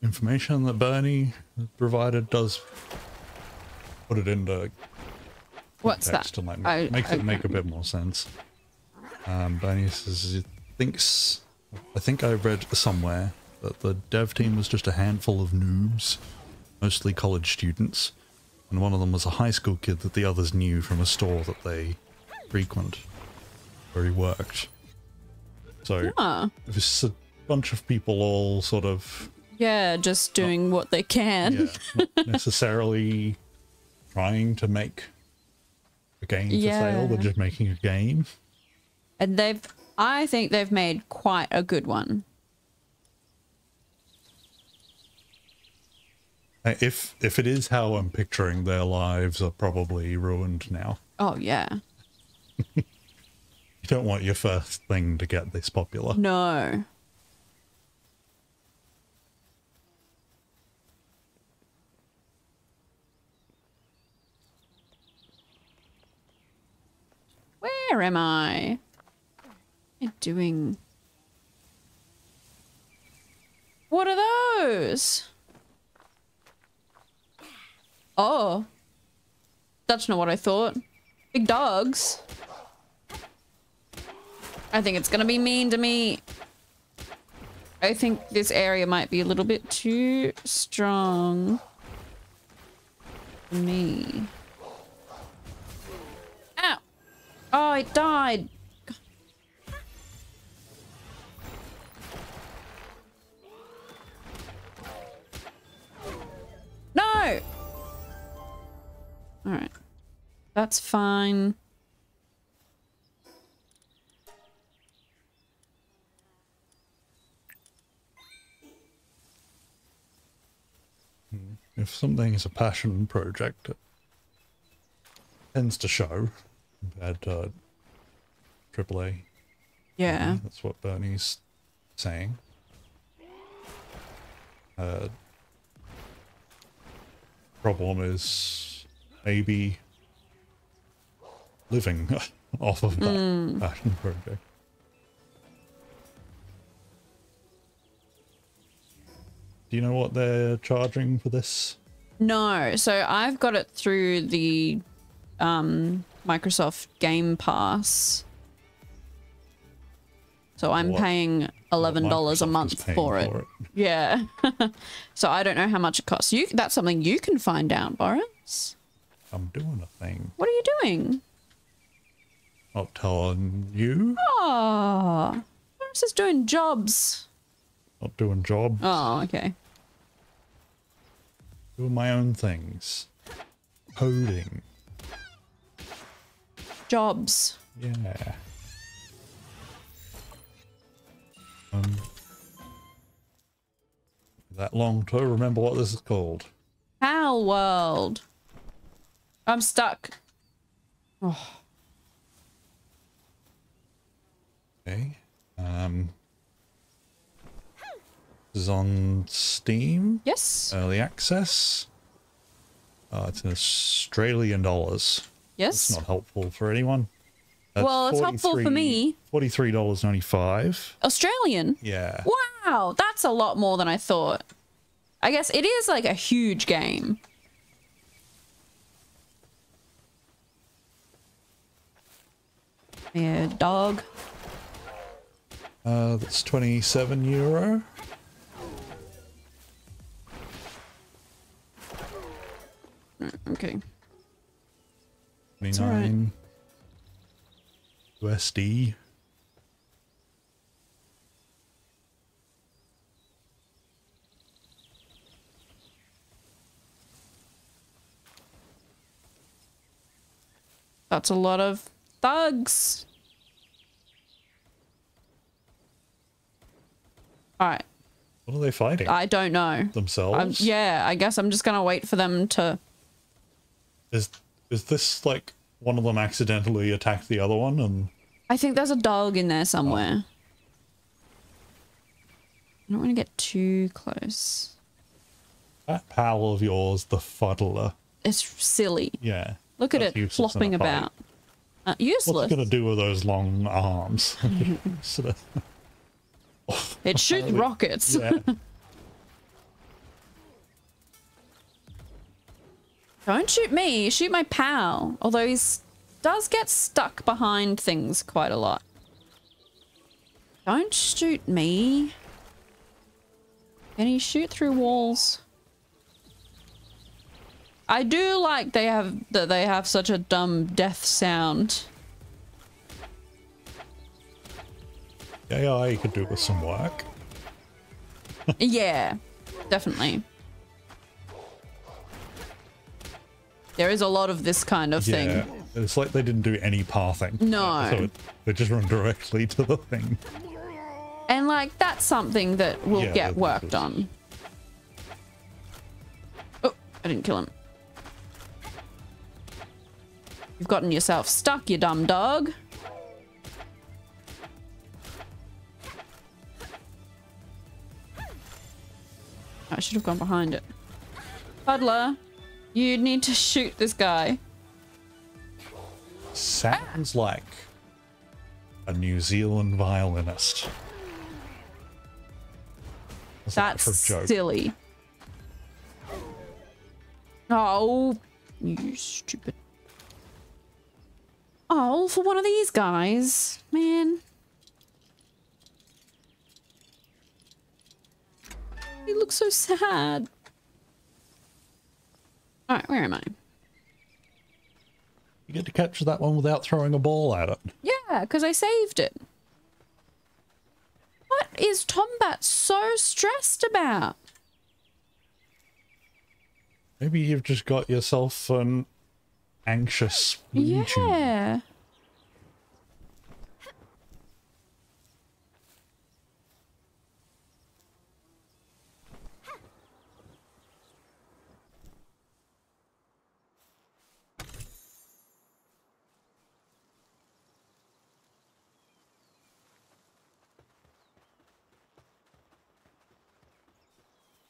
information that Bernie provided does put it into what's text that? And like make it a bit more sense. Bernie says he thinks, I think I read somewhere that the dev team was just a handful of noobs, mostly college students, and one of them was a high school kid that the others knew from a store that they frequent, where he worked. So it was a bunch of people all sort of... yeah, just doing what they can. Yeah, not necessarily trying to make a game for sale, they're just making a game. And they've, I think they've made quite a good one. If it is how I'm picturing, their lives are probably ruined now. Oh, yeah. You don't want your first thing to get this popular. No. Where am I? What am I doing? What are those? Oh, that's not what I thought. Big dogs. I think it's gonna be mean to me. I think this area might be a little bit too strong for me. Ow! Oh, it died. God. No! All right, that's fine. If something is a passion project, it tends to show compared to AAA. Yeah. That's what Bernie's saying. Problem is... maybe living off of that passion project. Do you know what they're charging for this? No, so I've got it through the Microsoft Game Pass. So I'm paying $11 a month for it. Yeah. So I don't know how much it costs. That's something you can find out, Boris. I'm doing a thing. What are you doing? Not telling you. Oh, Boris is doing jobs. Not doing jobs. Oh, okay. Doing my own things. Coding. Jobs. Yeah. That long to remember what this is called. Power World. I'm stuck. Oh. Okay. This is on Steam. Yes. Early access. It's in AUD. Yes. It's not helpful for anyone. That's well, it's helpful for me. $43.95. Australian? Yeah. Wow, that's a lot more than I thought. I guess it is like a huge game. Yeah, dog. That's €27. Okay. 29 USD. That's a lot of thugs. All right. What are they fighting? I don't know. Themselves? Yeah, I guess I'm just gonna wait for them to. Is this like one of them accidentally attacked the other one? And I think there's a dog in there somewhere. Oh. I don't want to get too close. That pal of yours, the Fuddler. It's silly. Yeah. Look at it flopping about. Useless. What's it gonna do with those long arms? It shoots rockets. Yeah. Don't shoot me, shoot my pal. Although he does get stuck behind things quite a lot. Don't shoot me. Can he shoot through walls? I do like that they have such a dumb death sound. AI you could do with some work. Yeah, definitely. There is a lot of this kind of thing. It's like they didn't do any pathing. No. So they just run directly to the thing. And like that's something that will get worked on. Oh, I didn't kill him. You've gotten yourself stuck, you dumb dog. I should have gone behind it. Fuddler, you need to shoot this guy. Sounds like a New Zealand violinist. That's silly. Oh, you stupid. Oh, for one of these guys, man. He looks so sad. All right, where am I? You get to capture that one without throwing a ball at it. Yeah, because I saved it. What is Tombat so stressed about? Maybe you've just got yourself an anxious YouTube. Yeah.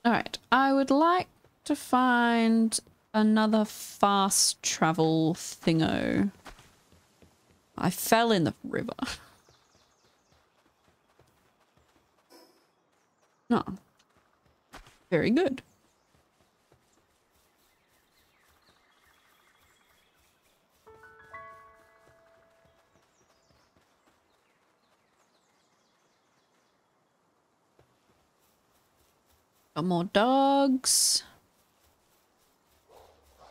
Alright, I would like to find another fast travel thingo. I fell in the river. No. Very good. Got more dogs.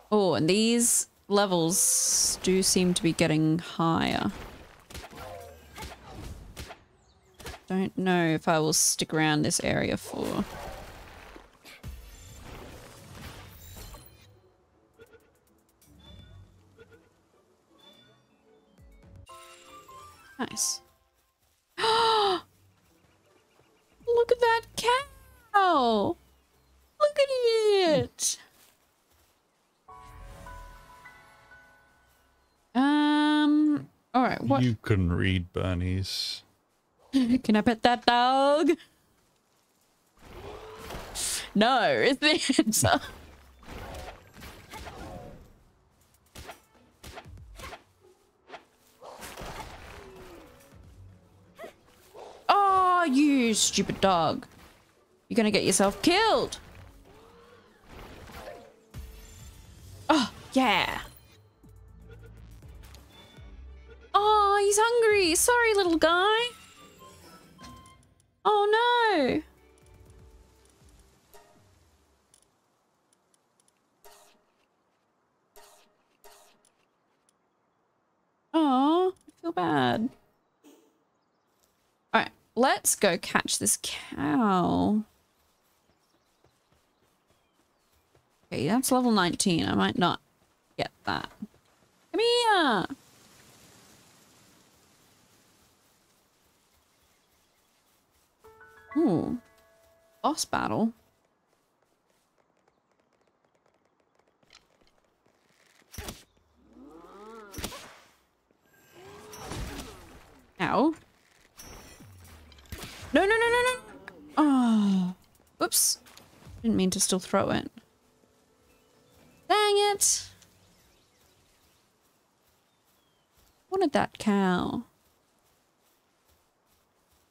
Oh, and these levels do seem to be getting higher. Don't know if I will stick around this area for. Nice. Look at that cat. Oh, look at it. All right, what? You couldn't read Bernie's. Can I pet that dog? No, it's the answer. Oh, you stupid dog. You're gonna get yourself killed. Oh, yeah. Oh, he's hungry. Sorry, little guy. Oh, no. Oh, I feel bad. All right, let's go catch this cow. Okay, that's level 19. I might not get that. Come here. Ooh. Boss battle. Ow. No, no, no, no, no. Oh. Oops. Didn't mean to still throw it. Dang it! Wanted that cow.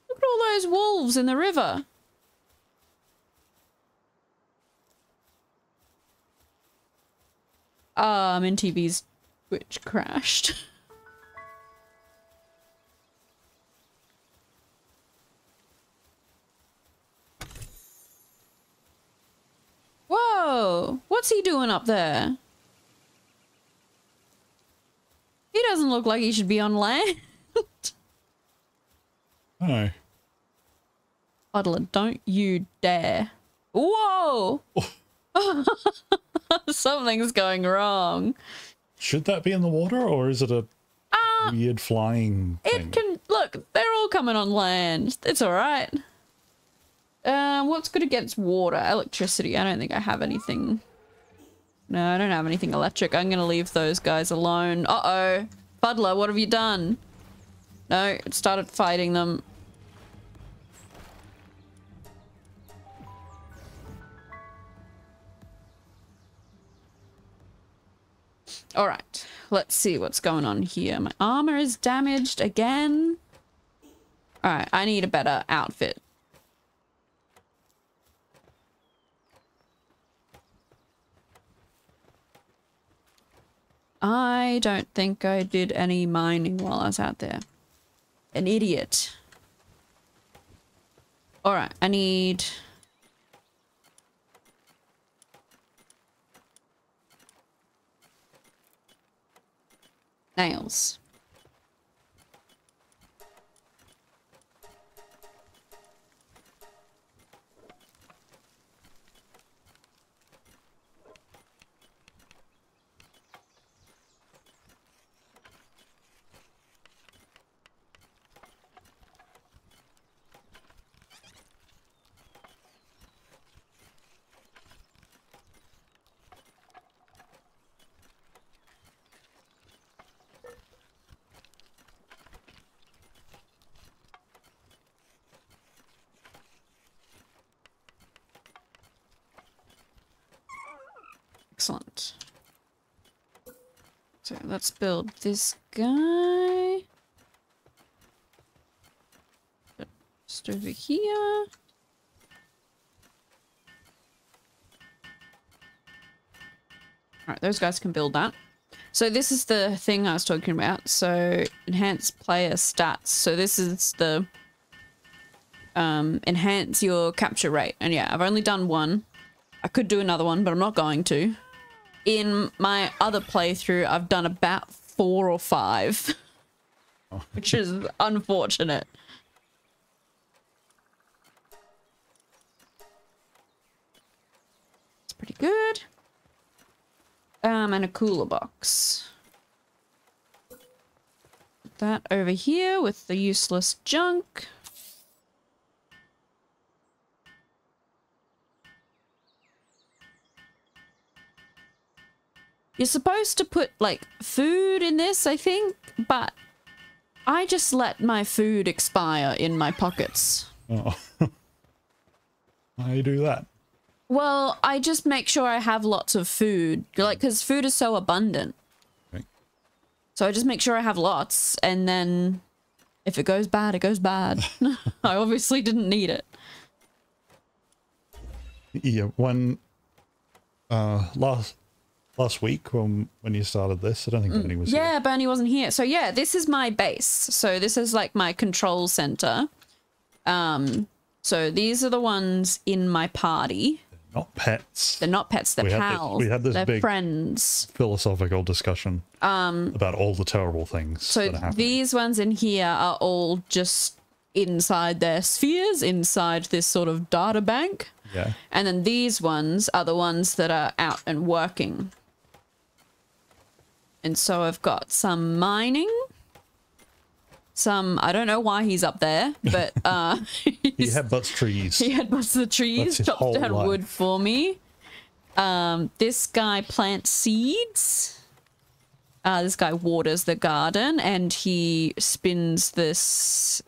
Look at all those wolves in the river. MintyTV's Twitch crashed. Whoa! What's he doing up there? He doesn't look like he should be on land. No. Fuddler, don't you dare. Whoa! Oh. Something's going wrong. Should that be in the water, or is it a weird flying thing? It can... Look, they're all coming on land. It's alright. What's good against water? Electricity. I don't think I have anything. No, I don't have anything electric. I'm going to leave those guys alone. Uh-oh. Fuddler, what have you done? No, it started fighting them. Alright, let's see what's going on here. My armor is damaged again. Alright, I need a better outfit. I don't think I did any mining while I was out there. An idiot. Alright, I need... nails. Excellent. So let's build this guy. Just over here. Alright, those guys can build that. So this is the thing I was talking about. So enhance player stats. So this is the enhance your capture rate. And yeah, I've only done one. I could do another one, but I'm not going to. In my other playthrough, I've done about 4 or 5, which is unfortunate. It's pretty good. And a cooler box. Put that over here with the useless junk. You're supposed to put, like, food in this, I think, but I just let my food expire in my pockets. Oh. How do you do that? Well, I just make sure I have lots of food, like, because food is so abundant. Okay. So I just make sure I have lots, and then if it goes bad, it goes bad. I obviously didn't need it. Yeah, when, last week when you started this, I don't think Bernie was here. Yeah, Bernie wasn't here. So yeah, this is my base. So this is like my control center. So these are the ones in my party. They're not pets. They're not pets. They're pals. We had this big friends philosophical discussion about all the terrible things. So these ones in here are all just inside their spheres, inside this sort of data bank. Yeah. And then these ones are the ones that are out and working. And so I've got some mining, some, I don't know why he's up there, but he headbutts trees. He headbutts the trees, chops down wood for me. This guy plants seeds. This guy waters the garden, and he spins this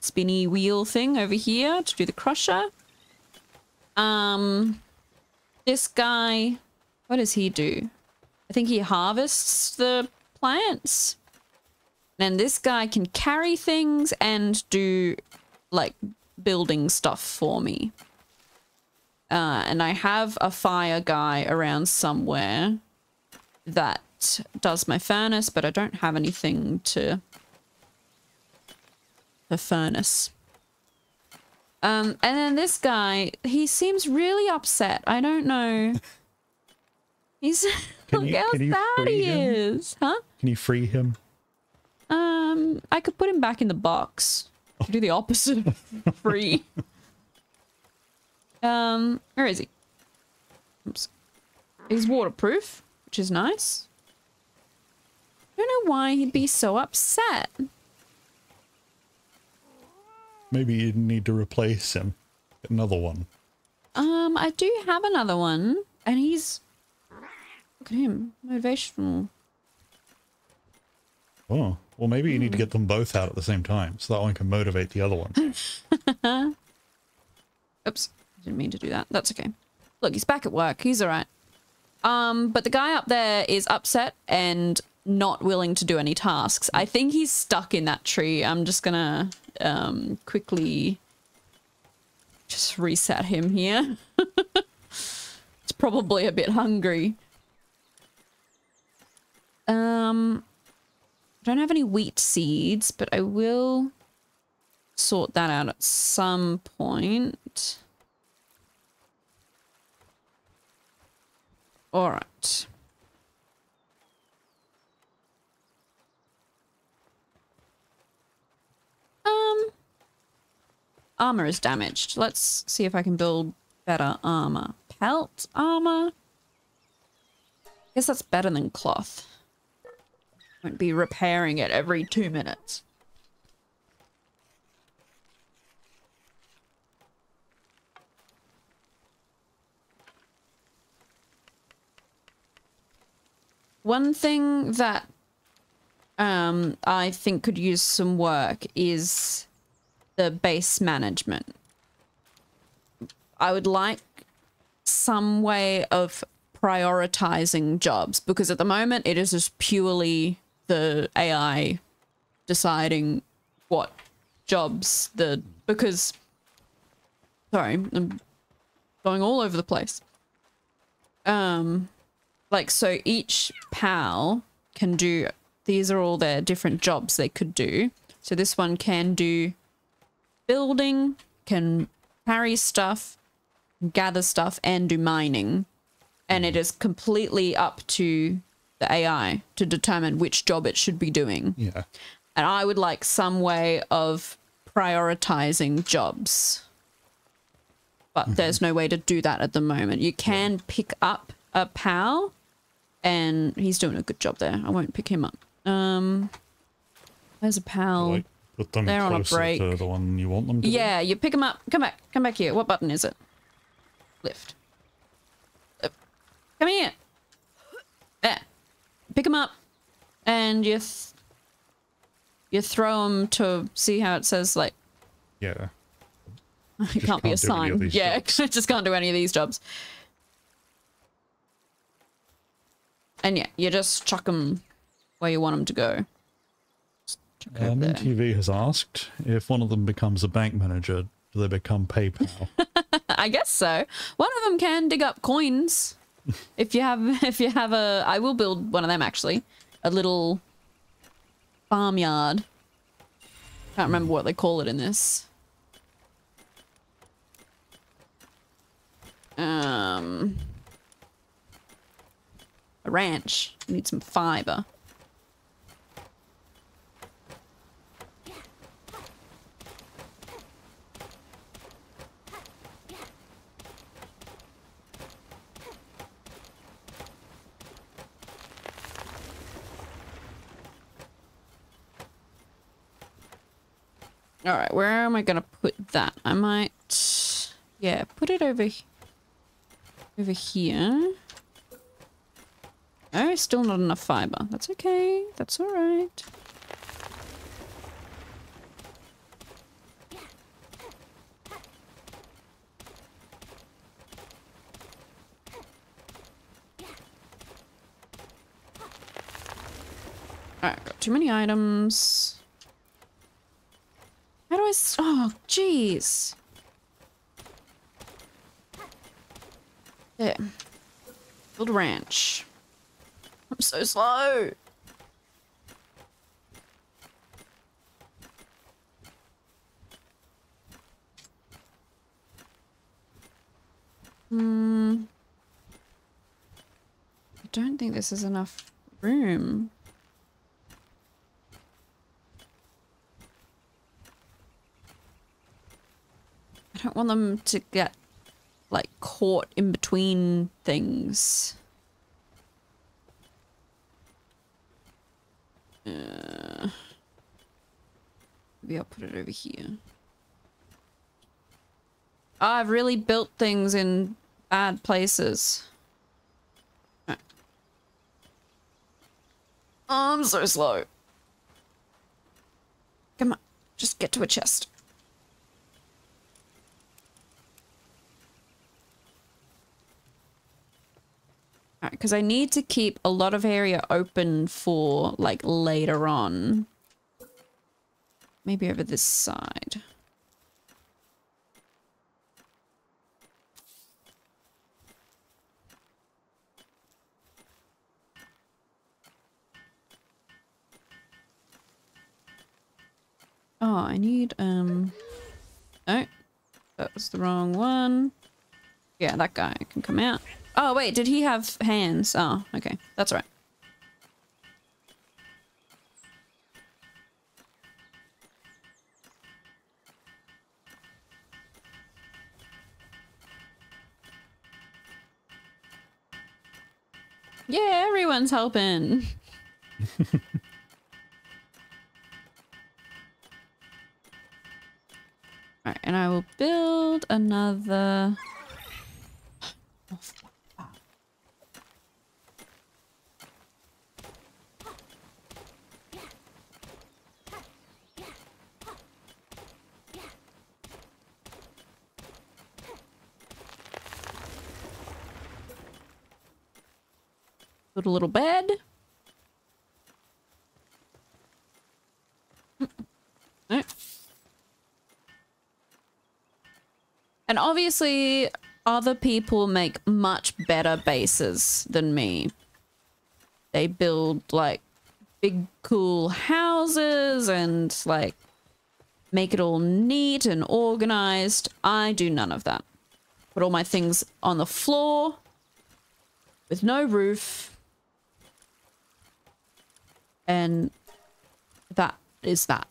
spinny wheel thing over here to do the crusher. This guy, what does he do? I think he harvests the plants. And this guy can carry things and do, like, building stuff for me. And I have a fire guy around somewhere. that does my furnace, but I don't have anything to the furnace. And then this guy, he seems really upset. I don't know. He's look how sad he is, huh? Can you free him? I could put him back in the box. Oh. Do the opposite of free. Where is he? Oops. He's waterproof, which is nice. I don't know why he'd be so upset. Maybe you'd need to replace him. Get another one. I do have another one, and he's... Look at him. Motivational. Oh. Well, maybe you need to get them both out at the same time, so that one can motivate the other one. Oops. I didn't mean to do that. That's okay. Look, he's back at work. He's alright. But the guy up there is upset and not willing to do any tasks. I think he's stuck in that tree. I'm just gonna... quickly just reset him here. It's probably a bit hungry. I don't have any wheat seeds, but I will sort that out at some point. All right. Armor is damaged. Let's see if I can build better armor. Pelt armor. I guess that's better than cloth. Won't be repairing it every 2 minutes. One thing that I think could use some work is the base management. I would like some way of prioritizing jobs, because at the moment it is just purely the AI deciding what jobs the... Because... Sorry, I'm going all over the place. Like, so each pal can do... These are all their different jobs they could do. So this one can do building, can carry stuff, gather stuff, and do mining. And it is completely up to the AI to determine which job it should be doing. Yeah. And I would like some way of prioritizing jobs. But there's no way to do that at the moment. You can pick up a pal, and he's doing a good job there. I won't pick him up. There's a pal. Like, put them they're on a break. To the one you want them to yeah, do. You pick them up. Come back here. What button is it? Lift. Come here. There. Pick them up, and you throw them to see how it says like. Yeah. I can't be assigned. Yeah, I just can't do any of these jobs. And yeah, you just chuck them where you want them to go. Mint TV has asked if one of them becomes a bank manager, do they become PayPal? I guess so. One of them can dig up coins. If you have a, I will build one of them actually, a little farmyard. Can't remember what they call it in this. A ranch. I need some fiber. All right, where am I gonna put that? I might, yeah, put it over here. Oh, still not enough fiber. That's okay. That's all right. All right, got too many items. How do I... Oh, jeez. There. Build a ranch. I'm so slow. I don't think this is enough room. I don't want them to get like caught in between things. Maybe I'll put it over here. Oh, I've really built things in bad places. No. Oh, I'm so slow. Come on, just get to a chest. Alright, because I need to keep a lot of area open for, like, later on. Maybe over this side. Oh, I need, no. That was the wrong one. Yeah, that guy can come out. Oh, wait, did he have hands? Oh, okay. That's all right. Yeah, everyone's helping. All right, and I will build another... Put a little bed. Right. And obviously other people make much better bases than me. They build like big cool houses and like make it all neat and organized. I do none of that. Put all my things on the floor with no roof. And that is that.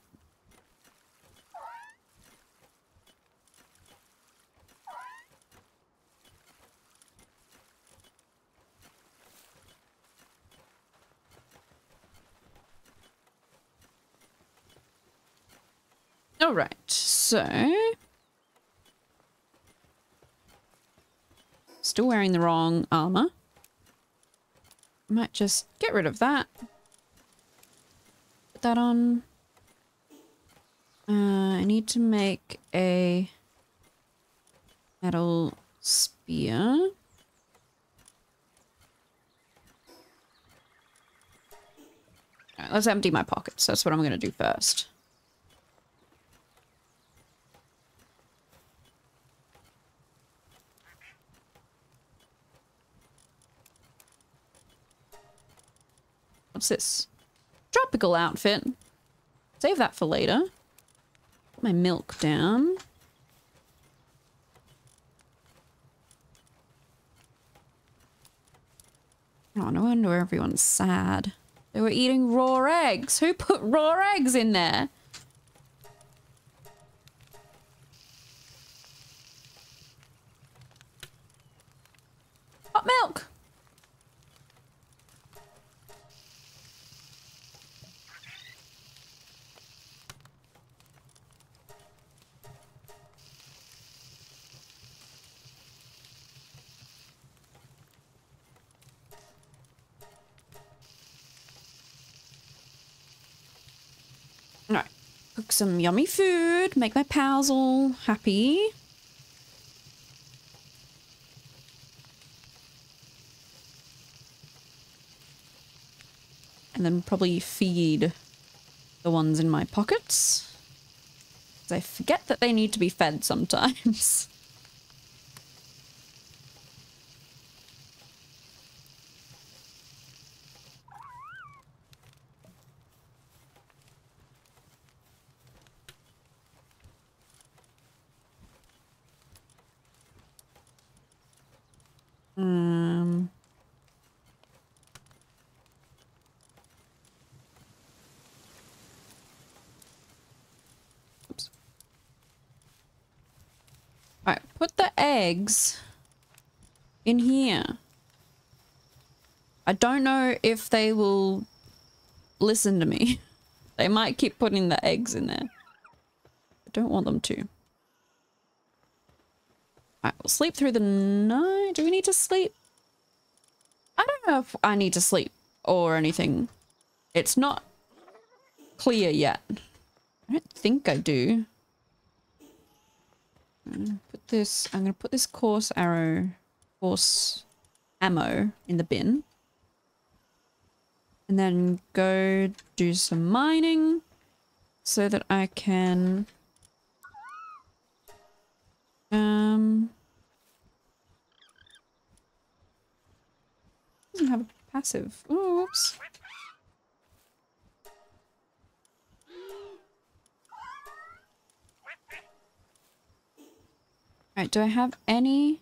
All right, so still wearing the wrong armor. Might just get rid of that. That on. I need to make a metal spear. Alright, let's empty my pockets. That's what I'm gonna do first. What's this? Tropical outfit. Save that for later. Put my milk down. Oh, no wonder everyone's sad. They were eating raw eggs. Who put raw eggs in there? Hot milk! Cook some yummy food, make my pals all happy. And then probably feed the ones in my pockets. 'Cause I forget that they need to be fed sometimes. eggs in here. I don't know if they will listen to me. They might keep putting the eggs in there. I don't want them to. Alright, we'll sleep through the night. Do we need to sleep? I don't know if I need to sleep or anything. It's not clear yet. I don't think I do. I'm gonna put this coarse ammo in the bin. And then go do some mining so that I can doesn't have a passive. Ooh, whoops. Alright, do I have any?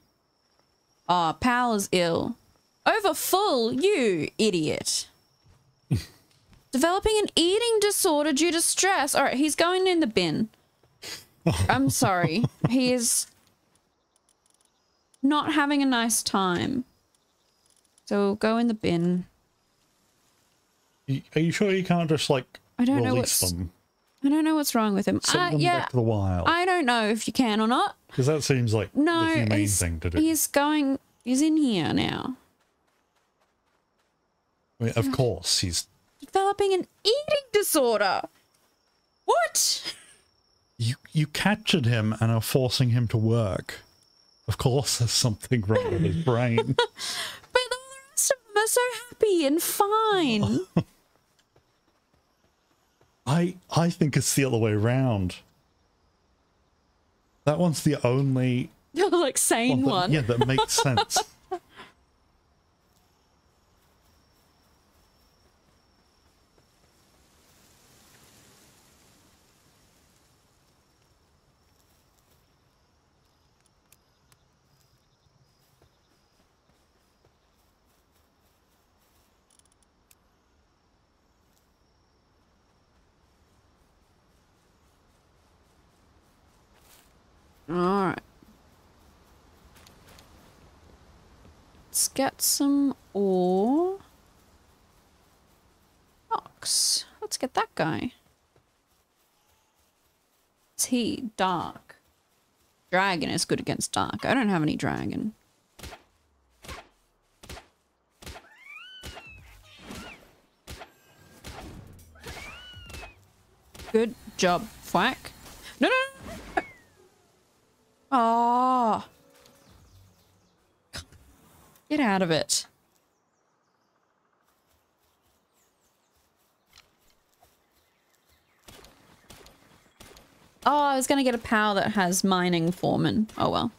Oh, Pal's ill. Overfull, you idiot. Developing an eating disorder due to stress. All right, he's going in the bin. I'm sorry. He is not having a nice time. So we'll go in the bin. Are you sure you can't just, like, release them? I don't know what's wrong with him. Send them back to the wild. I don't know if you can or not. Because that seems like the humane thing to do. He's going... He's in here now. I mean, of course, he's... Developing an eating disorder. What? You captured him and are forcing him to work. Of course there's something wrong with his brain. But all the rest of them are so happy and fine. I think it's the other way around. That one's the only... like, sane one. Yeah, that makes sense. Alright. Let's get some ore. Ox. Let's get that guy. Is he dark? Dragon is good against dark. I don't have any dragon. Good job, Thwack. No. Oh, get out of it. Oh, I was going to get a pal that has mining foreman. Oh, well.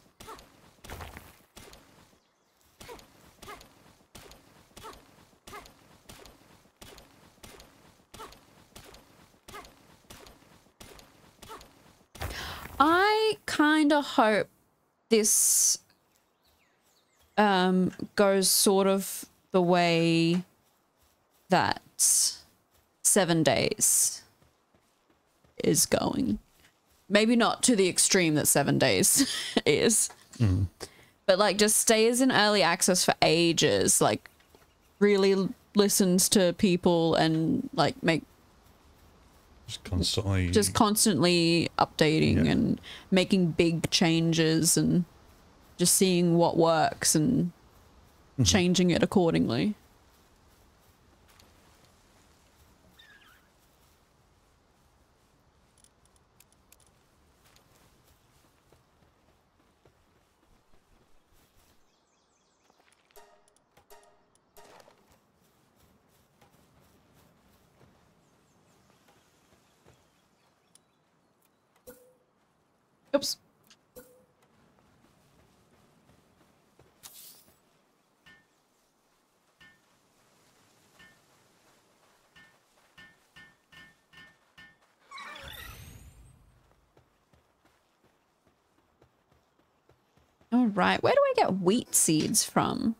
I kind of hope this goes sort of the way that 7 days is going. Maybe not to the extreme that 7 days is. Mm. But, like, just stays in early access for ages. Like, really listens to people and, like, Just constantly updating and making big changes and just seeing what works and changing it accordingly. Oops. All right, where do I get wheat seeds from?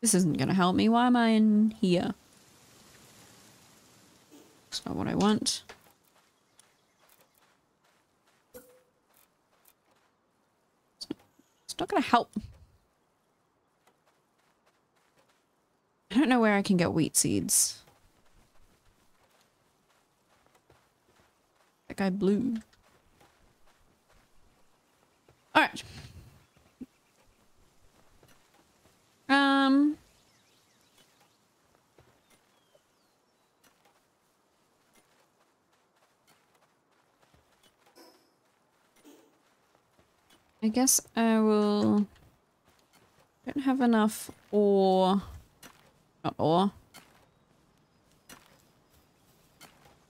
This isn't going to help me. Why am I in here? That's not what I want. It's not going to help. I don't know where I can get wheat seeds. That guy blew. All right. I guess I will... don't have enough ore... not ore.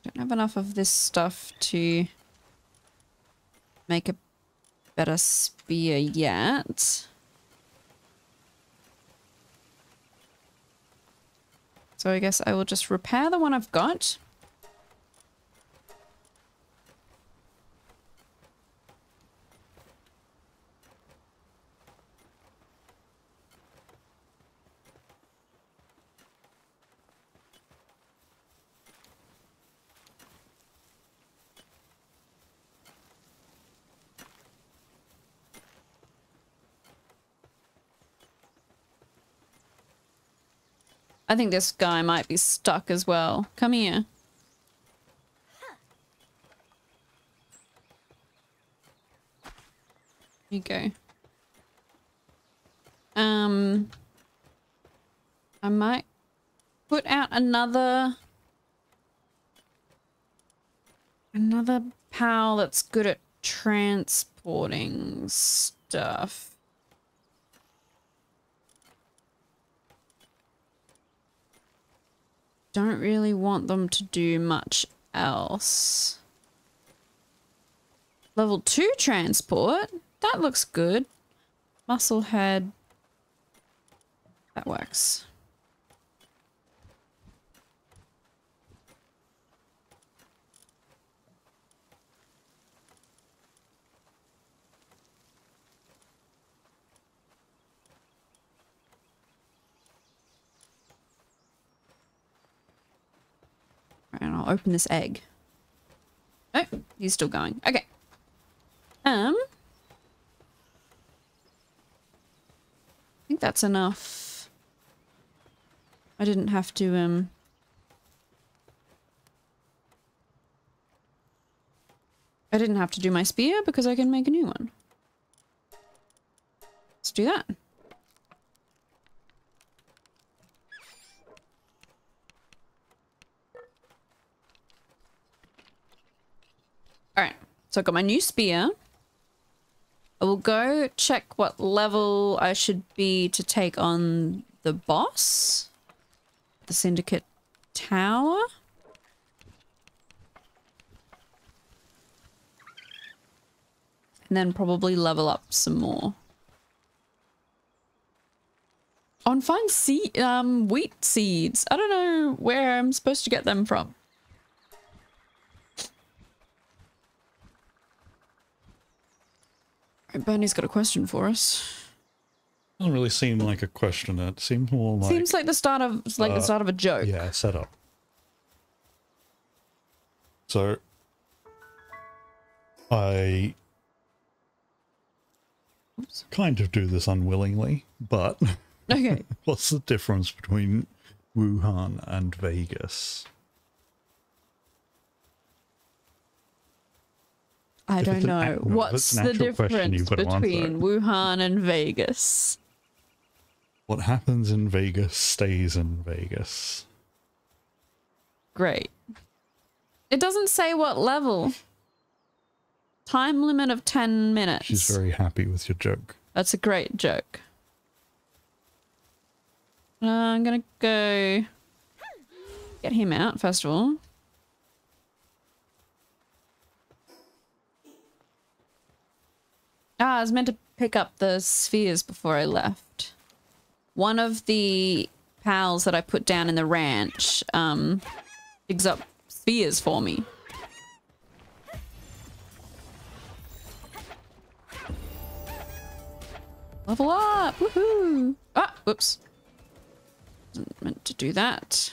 Don't have enough of this stuff to make a better spear yet. So I guess I will just repair the one I've got. I think this guy might be stuck as well. Come here. Here you go. I might put out another pal that's good at transporting stuff. Don't really want them to do much else. Level 2 transport? That looks good. Musclehead. That works. And I'll open this egg. Oh, he's still going. Okay. I think that's enough. I didn't have to, I didn't have to do my spear because I can make a new one. Let's do that. Alright, so I got my new spear. I will go check what level I should be to take on the boss. The Syndicate Tower. And then probably level up some more. Oh, and find wheat seeds. I don't know where I'm supposed to get them from. Bernie's got a question for us. Doesn't really seem like a question. That seems more like the start of a joke. Yeah, set up. So I kind of do this unwillingly, but okay. What's the difference between Wuhan and Vegas? I don't know. What's the difference between Wuhan and Vegas? What happens in Vegas stays in Vegas. Great. It doesn't say what level. Time limit of 10 minutes. She's very happy with your joke. That's a great joke. I'm gonna go get him out, first of all. Ah, I was meant to pick up the spheres before I left. One of the pals that I put down in the ranch picks up spheres for me. Level up! Woohoo! Ah, whoops. Wasn't meant to do that.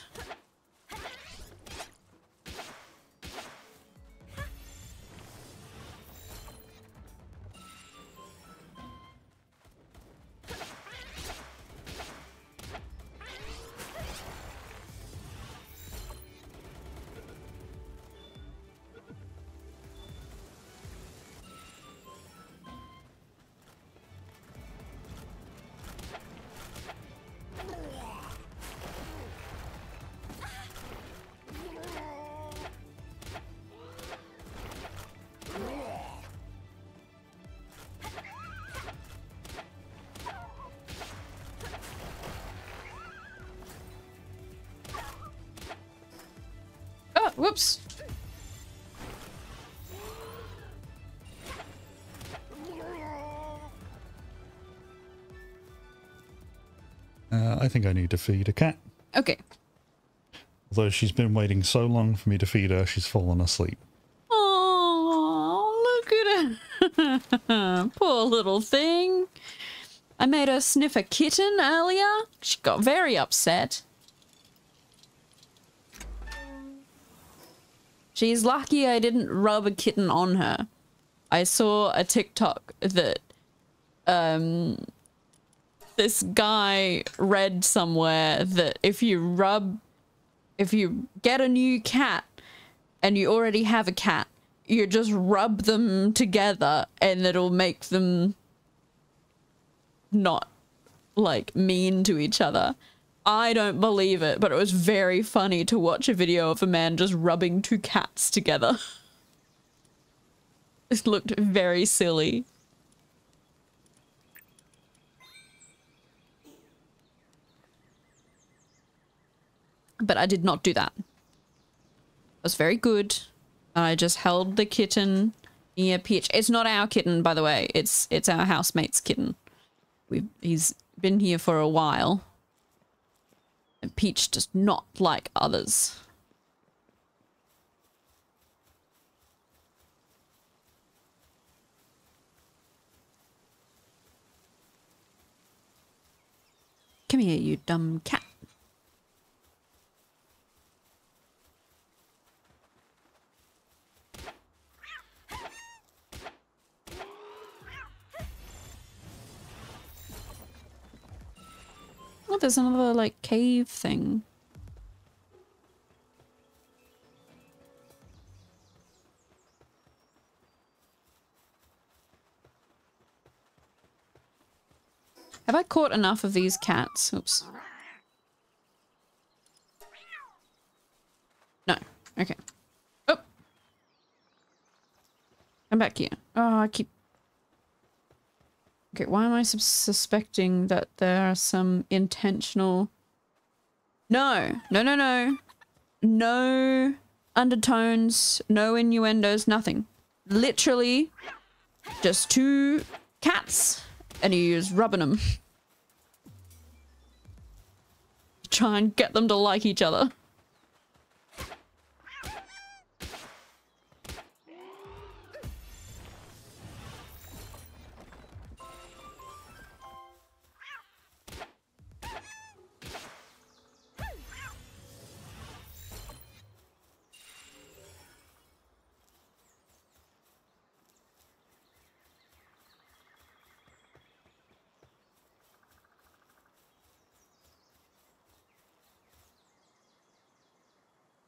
Whoops. I think I need to feed a cat. Okay. Although she's been waiting so long for me to feed her, she's fallen asleep. Oh, look at her. Poor little thing. I made her sniff a kitten earlier. She got very upset. She's lucky I didn't rub a kitten on her. I saw a TikTok that this guy read somewhere that if you get a new cat and you already have a cat, you just rub them together and it'll make them not, like, mean to each other. I don't believe it, but it was very funny to watch a video of a man just rubbing two cats together. It looked very silly. But I did not do that. I was very good. I just held the kitten near Peach. It's not our kitten, by the way. It's our housemate's kitten. He's been here for a while. Peach does not like others. Come here, you dumb cat. Oh, there's another, like, cave thing. Have I caught enough of these cats? Oops. No. Okay. Oh! I'm back here. Oh, I keep... Okay, why am I suspecting that there are some intentional... No! No, no, no. No undertones, no innuendos, nothing. Literally just two cats and he was rubbing them. Try and get them to like each other.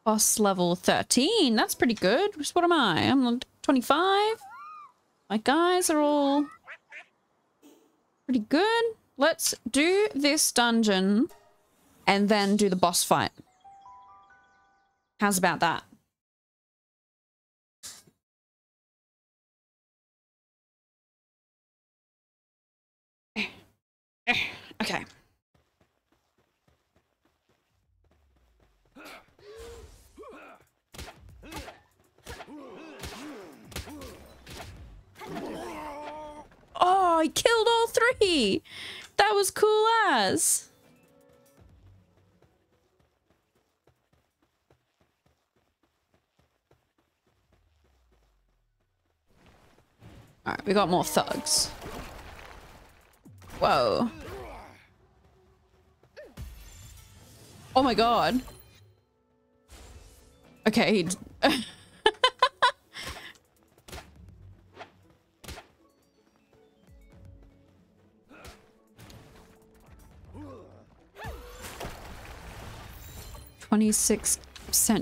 Boss level 13. That's pretty good. What am I? I'm 25. My guys are all pretty good. Let's do this dungeon and then do the boss fight. How's about that? Okay. Oh, I killed all three! That was cool as! Alright, we got more thugs. Whoa. Oh my god. Okay, he... %26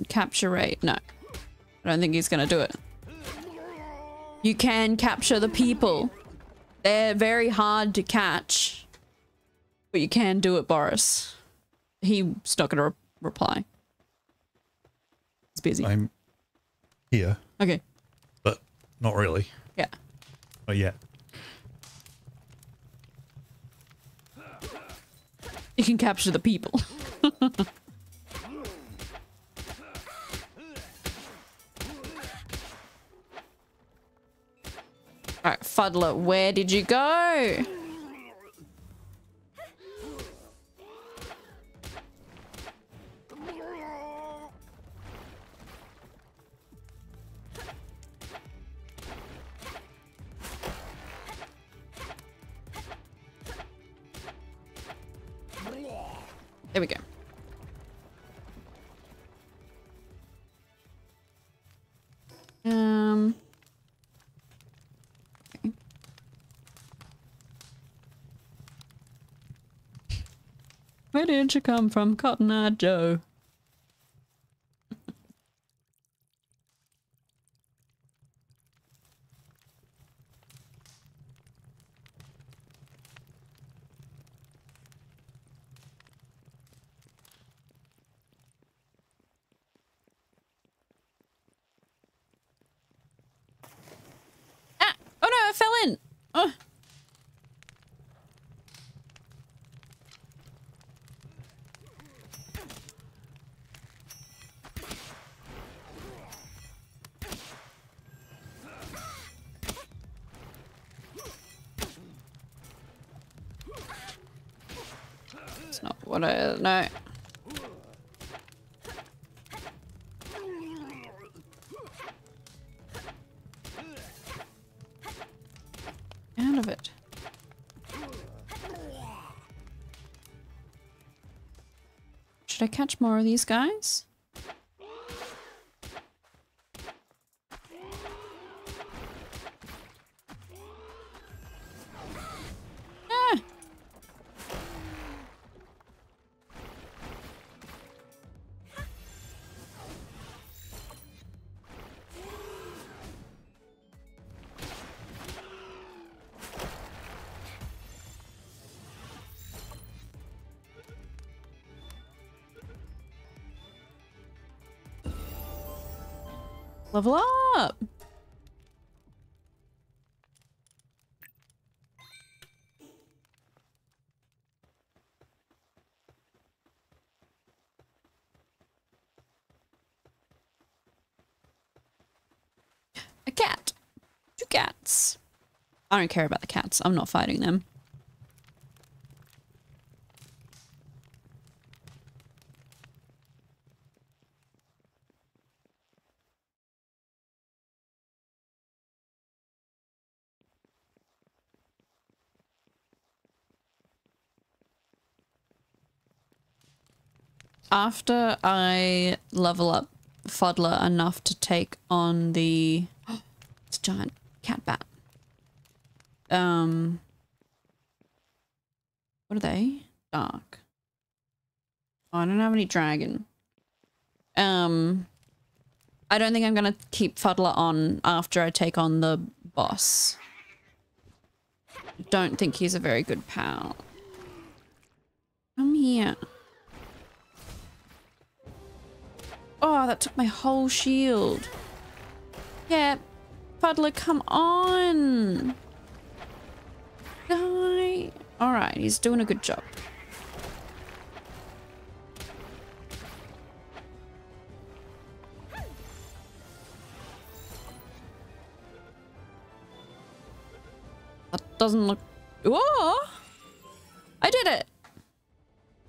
capture rate. No, I don't think he's gonna do it. You can capture the people. They're very hard to catch, but you can do it, Boris. He's not gonna reply. He's busy. I'm here. Okay. But not really. Yeah. Not yet. You can capture the people. Fuddler, where did you go? There we go. Okay. Where did you come from, Cotton Eye Joe? No. Out of it. Should I catch more of these guys? Level up! A cat! Two cats! I don't care about the cats. I'm not fighting them. After I level up Fuddler enough to take on the it's a giant cat bat. What are they? Dark. Oh, I don't have any dragon. I don't think I'm gonna keep Fuddler on after I take on the boss. Don't think he's a very good pal. Come here. Oh, that took my whole shield. Yeah, Fuddler, come on. Die. All right, he's doing a good job. That doesn't look... Whoa! I did it.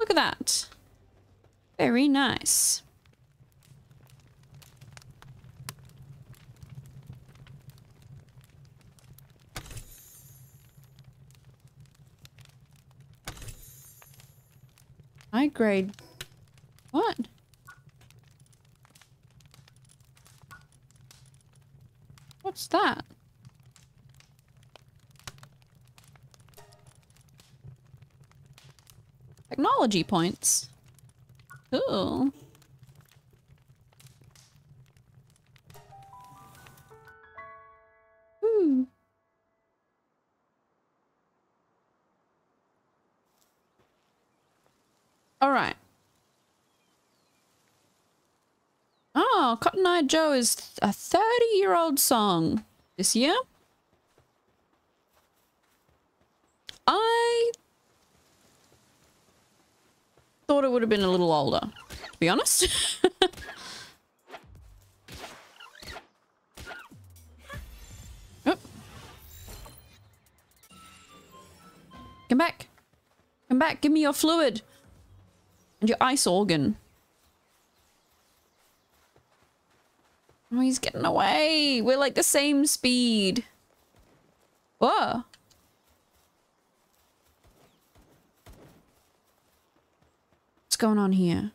Look at that. Very nice. I grade what? What's that? Technology points. Cool. Ooh. All right. Oh, Cotton Eye Joe is a 30-year-old song this year. I thought it would have been a little older, to be honest. Oh. Come back. Come back. Give me your fluid. And your ice organ. Oh, he's getting away. We're like the same speed. Whoa. What's going on here?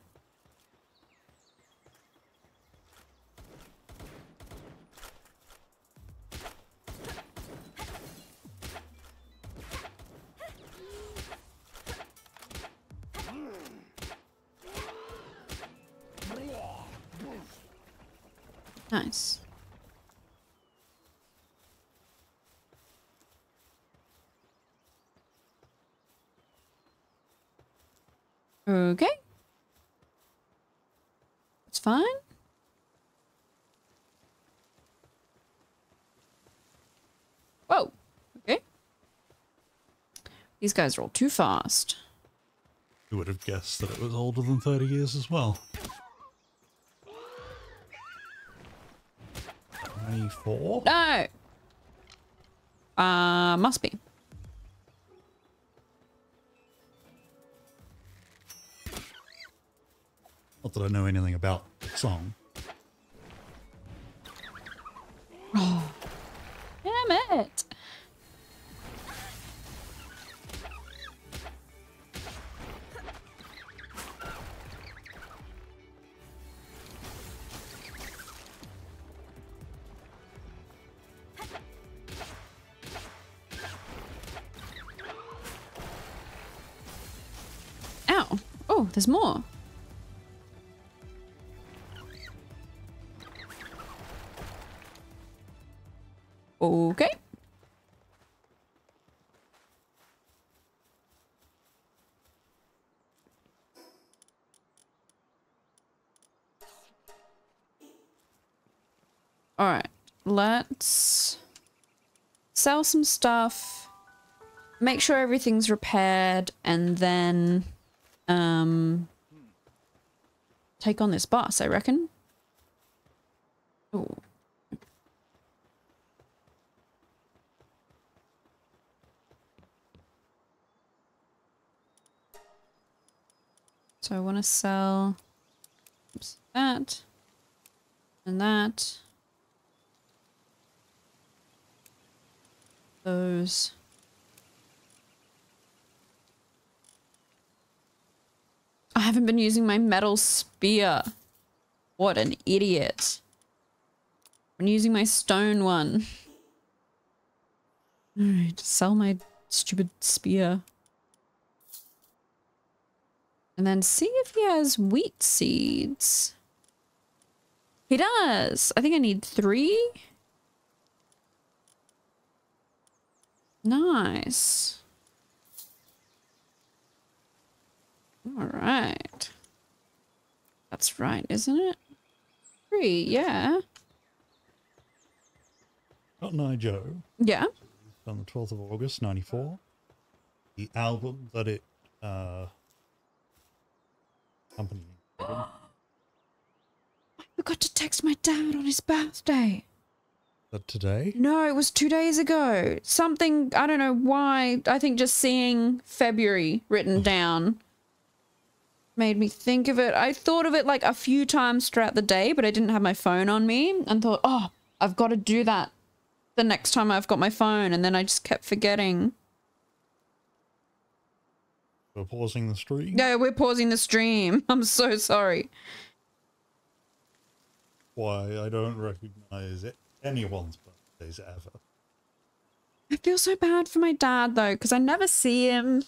Nice. Okay. It's fine. Whoa. Okay. These guys roll too fast. You would have guessed that it was older than 30 years as well. 24? No! Must be. Not that I know anything about the song. Oh. Damn it! There's more. Okay. All right. Let's sell some stuff. Make sure everything's repaired and then take on this boss, I reckon. Ooh. So I want to sell that and that. Those. I haven't been using my metal spear. What an idiot. I'm using my stone one. Alright, sell my stupid spear. And then see if he has wheat seeds. He does! I think I need 3. Nice. All right. That's right, isn't it? 3, yeah. Cotton Eye Joe. Yeah. On the 12th of August, 94. The album that it accompanied. I forgot to text my dad on his birthday. That today? No, it was 2 days ago. Something, I don't know why. I think just seeing February written down made me think of it. I thought of it like a few times throughout the day, but I didn't have my phone on me and thought, oh, I've got to do that the next time I've got my phone. And then I just kept forgetting. We're pausing the stream. No, we're pausing the stream. I'm so sorry. Why I don't recognize anyone's birthdays ever. I feel so bad for my dad though, because I never see him.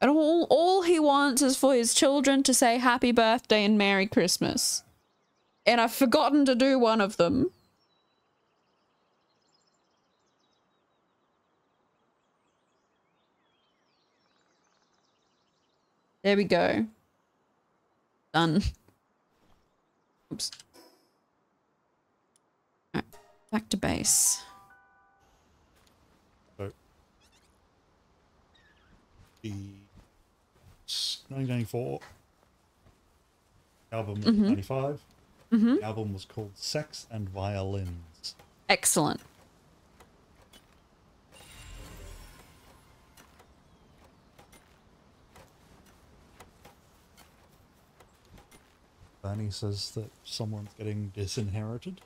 And all he wants is for his children to say happy birthday and Merry Christmas. And I've forgotten to do one of them. There we go. Done. Oops. All right, back to base. So, the 1994 album was 95. The album was called Sex and Violins. Excellent. Bernie says that someone's getting disinherited.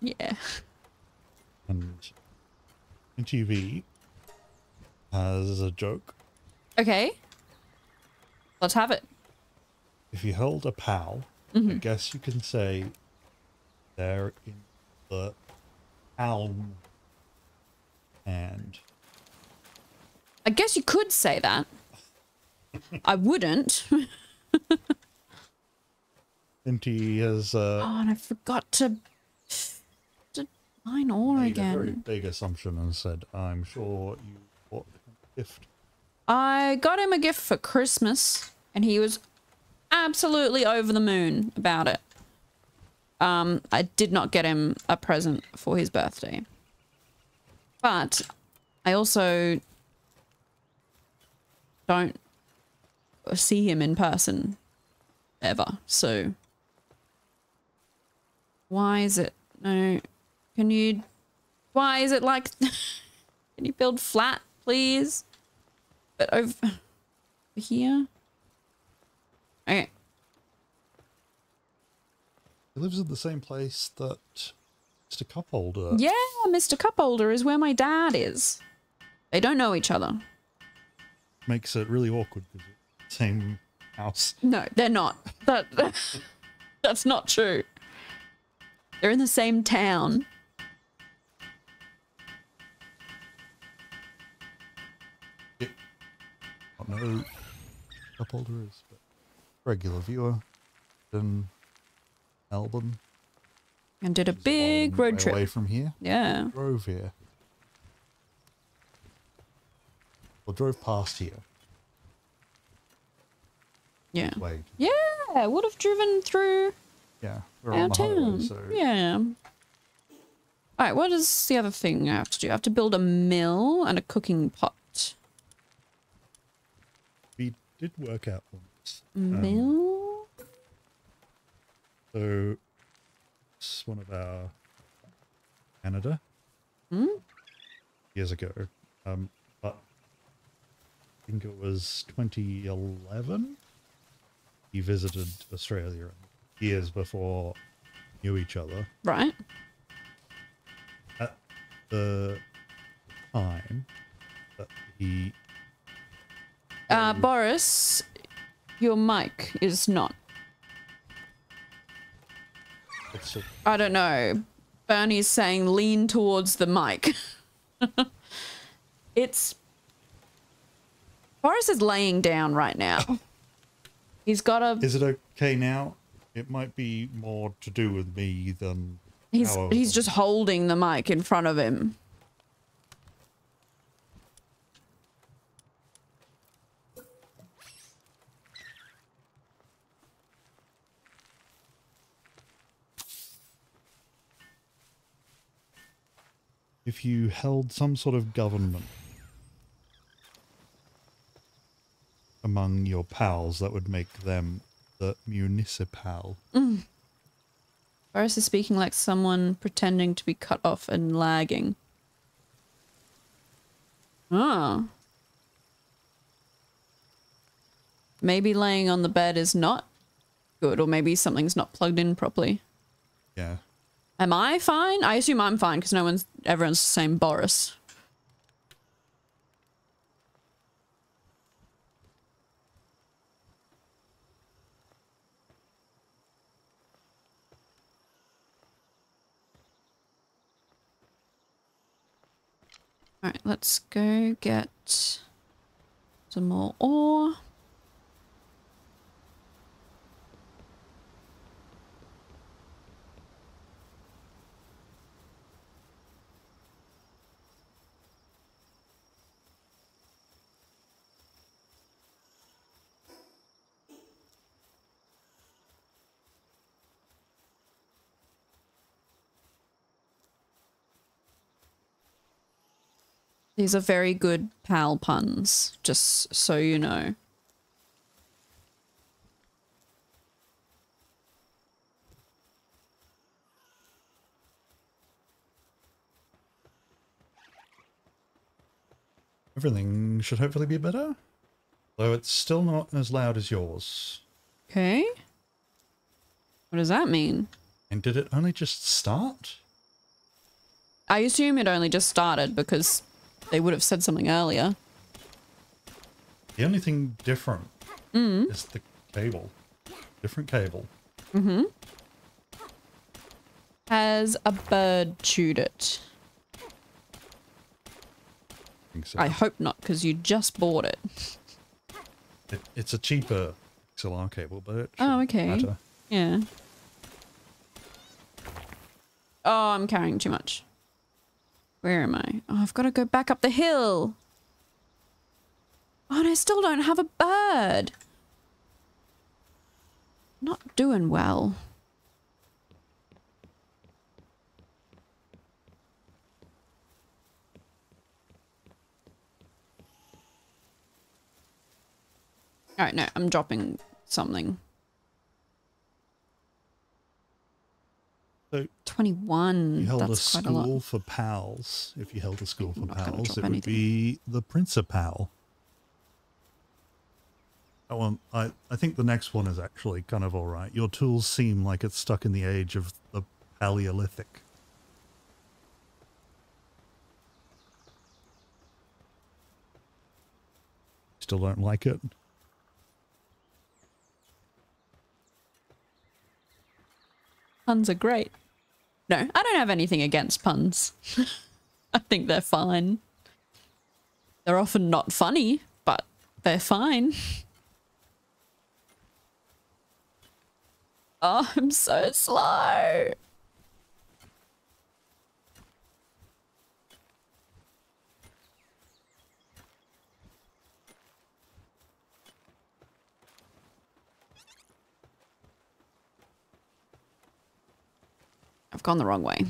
Yeah. And MintyTV has a joke. Okay. Let's have it. If you hold a pal, I guess you can say they're in the palm. And I guess you could say that. I wouldn't. Minty has oh, and I forgot to mine all again. A very big assumption and said, I'm sure you bought him a gift. I got him a gift for Christmas and he was absolutely over the moon about it. I did not get him a present for his birthday. But I also don't see him in person ever, so why is it no? Can you? Why is it like? Can you build flat, please? But over here. Okay. He lives in the same place that Mr. Cupholder. Yeah, Mr. Cupholder is where my dad is. They don't know each other. Makes it really awkward because it's the same house. No, they're not. That's not true. They're in the same town. Yeah. I don't know who Cupholder is, but regular viewer in Melbourne. And did a big road trip away from here. Yeah. Drove here. Or drove past here. Yeah. Wait. Yeah, would have driven through. Yeah, we're our on the town. Highway, so. Yeah. All right. What is the other thing I have to do? I have to build a mill and a cooking pot. We did work out once. Mill. So. One of our Canada years ago, but I think it was 2011. He visited Australia years before we knew each other. Right. At the time that he, Boris, your mic is not. I don't know. Bernie's saying lean towards the mic. It's... Boris is laying down right now. He's got a... Is it okay now? It might be more to do with me than... He's just holding the mic in front of him. If you held some sort of government among your pals, that would make them the municipal. Boris is speaking like someone pretending to be cut off and lagging. Ah. Maybe laying on the bed is not good, or maybe something's not plugged in properly. Yeah. Am I fine? I assume I'm fine because everyone's the same Boris. All right, let's go get some more ore. These are very good pal puns, just so you know. Everything should hopefully be better. Though it's still not as loud as yours. Okay. What does that mean? And did it only just start? I assume it only just started because they would have said something earlier. The only thing different is the cable. Different cable. Mm-hmm. Has a bird chewed it? I think so. I hope not, because you just bought it. It's a cheaper XLR cable, but it shouldn't matter. Yeah. Oh, I'm carrying too much. Where am I? Oh, I've got to go back up the hill. Oh, and I still don't have a bird. Not doing well. All right, no, I'm dropping something. 21. You held a school for pals. If you held a school for pals, it would be the Principal. That one, I think the next one is actually kind of all right. Your tools seem like it's stuck in the age of the Paleolithic. Still don't like it. Puns are great. No, I don't have anything against puns. I think they're fine. They're often not funny, but they're fine. Oh, I'm so slow. I've gone the wrong way. Here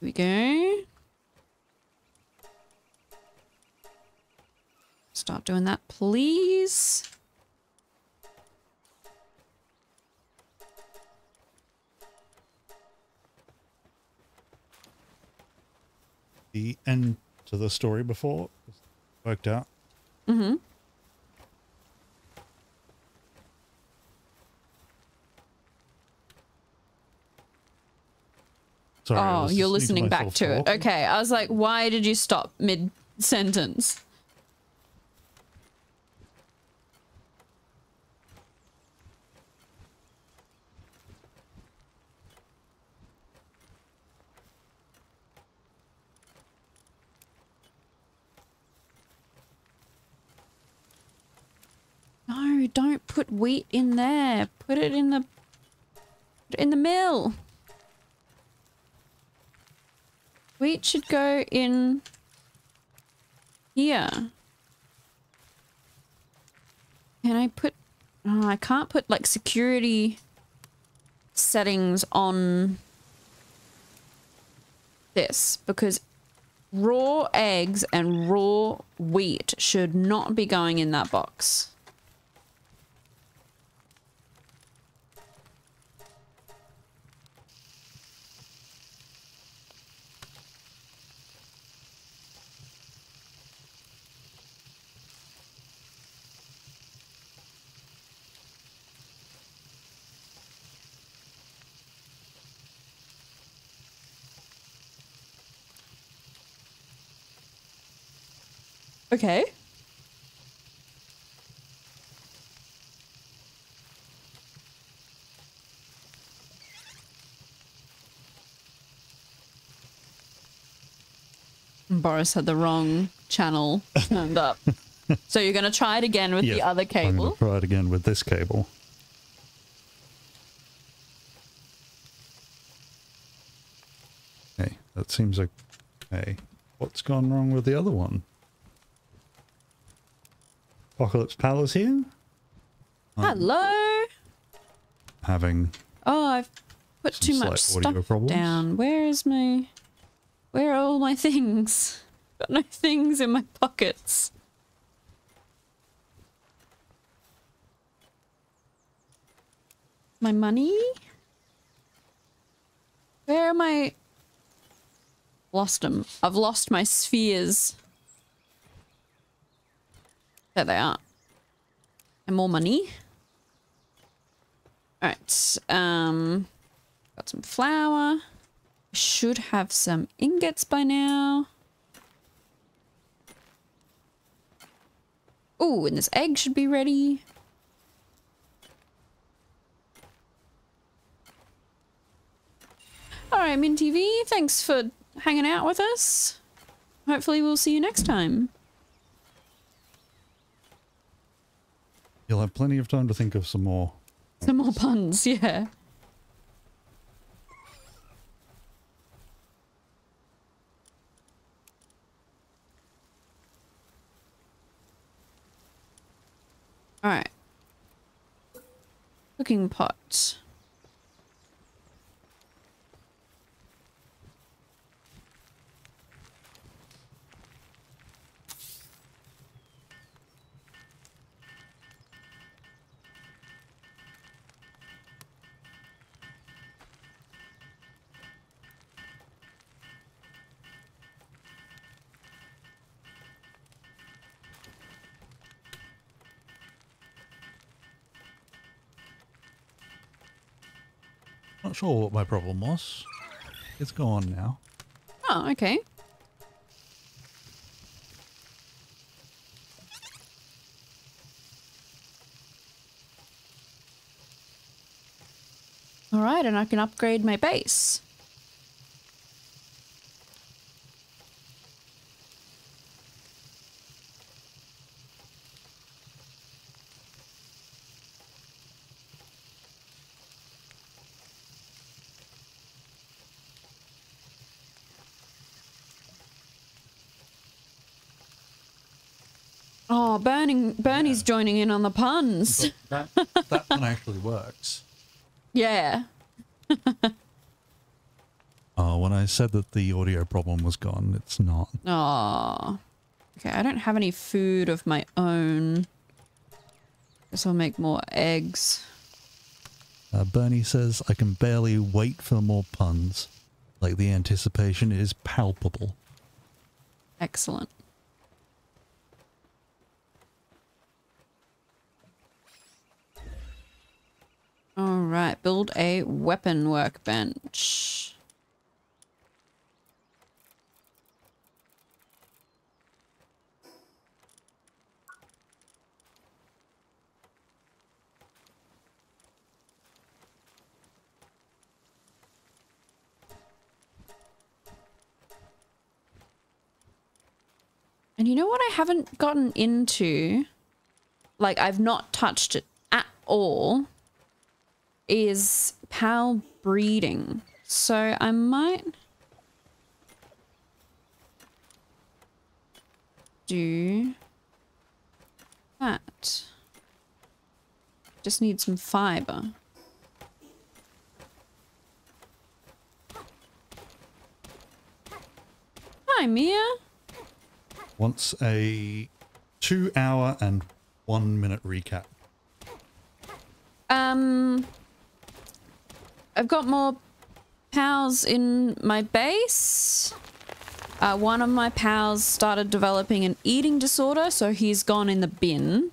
we go. Stop doing that, please. The end to the story before worked out. Mm-hmm. Sorry, oh, you're listening back to it. Okay, I was like, why did you stop mid-sentence? No, don't put wheat in there. Put it in the mill. Wheat should go in here. Can I put... Oh, I can't put, like, security settings on this because raw eggs and raw wheat should not be going in that box. Okay. Boris had the wrong channel turned up. So you're going to try it again with the other cable? I'm going to try it again with this cable. Hey, that seems like... Hey, what's gone wrong with the other one? Apocalypse Pal is here. Hello. Having. Oh, I've put too much stuff down. Where is my? Where are all my things? Got no things in my pockets. My money. Where am I? Lost them. I've lost my spheres. There they are. And more money. Alright. Got some flour. Should have some ingots by now. Ooh, and this egg should be ready. Alright, MintyV, thanks for hanging out with us. Hopefully we'll see you next time. You'll have plenty of time to think of some more. Some more puns, yeah. Alright. Cooking pot. Not sure what my problem was. It's gone now. Oh, okay. All right, and I can upgrade my base. Oh, Bernie's joining in on the puns. That one actually works. Yeah. When I said that the audio problem was gone, it's not. Oh. Okay, I don't have any food of my own. Guess I'll make more eggs. Bernie says, I can barely wait for more puns. Like, the anticipation is palpable. Excellent. All right, build a weapon workbench. And you know what I haven't gotten into? Like, I've not touched it at all. Is pal breeding. So I might do that. Just need some fiber. Hi, Mia. Wants a 2-hour and 1-minute recap. I've got more pals in my base. One of my pals started developing an eating disorder, so he's gone in the bin.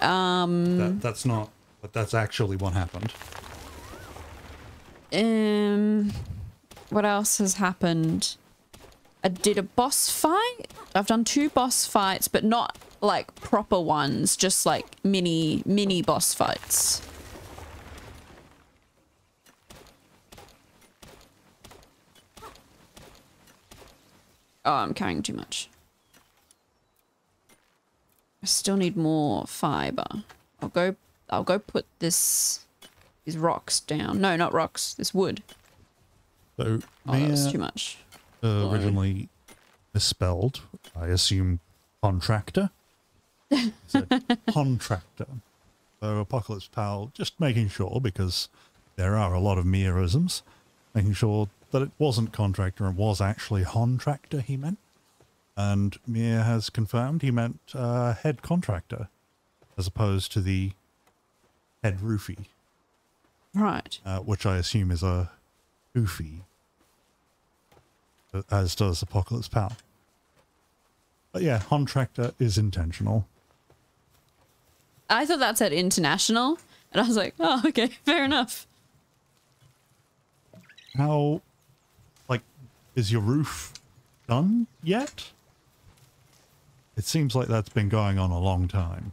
That's not, but that's actually what happened. What else has happened? I did a boss fight. I've done 2 boss fights, but not like proper ones, just like mini boss fights. Oh, I'm carrying too much. I still need more fiber. I'll go put these rocks down. No, not rocks. This wood. So, oh, that was too much. Originally misspelled. I assume contractor. Contractor. So Apocalypse Pal, just making sure, because there are a lot of Mia-isms, making sure that it wasn't contractor and was actually hontractor he meant. And Mia has confirmed he meant head contractor as opposed to the head roofie. Right. Which I assume is a goofy, as does Apocalypse Pal. But yeah, hontractor is intentional. I thought that said international, and I was like, oh, okay, fair enough. How, like, is your roof done yet? It seems like that's been going on a long time.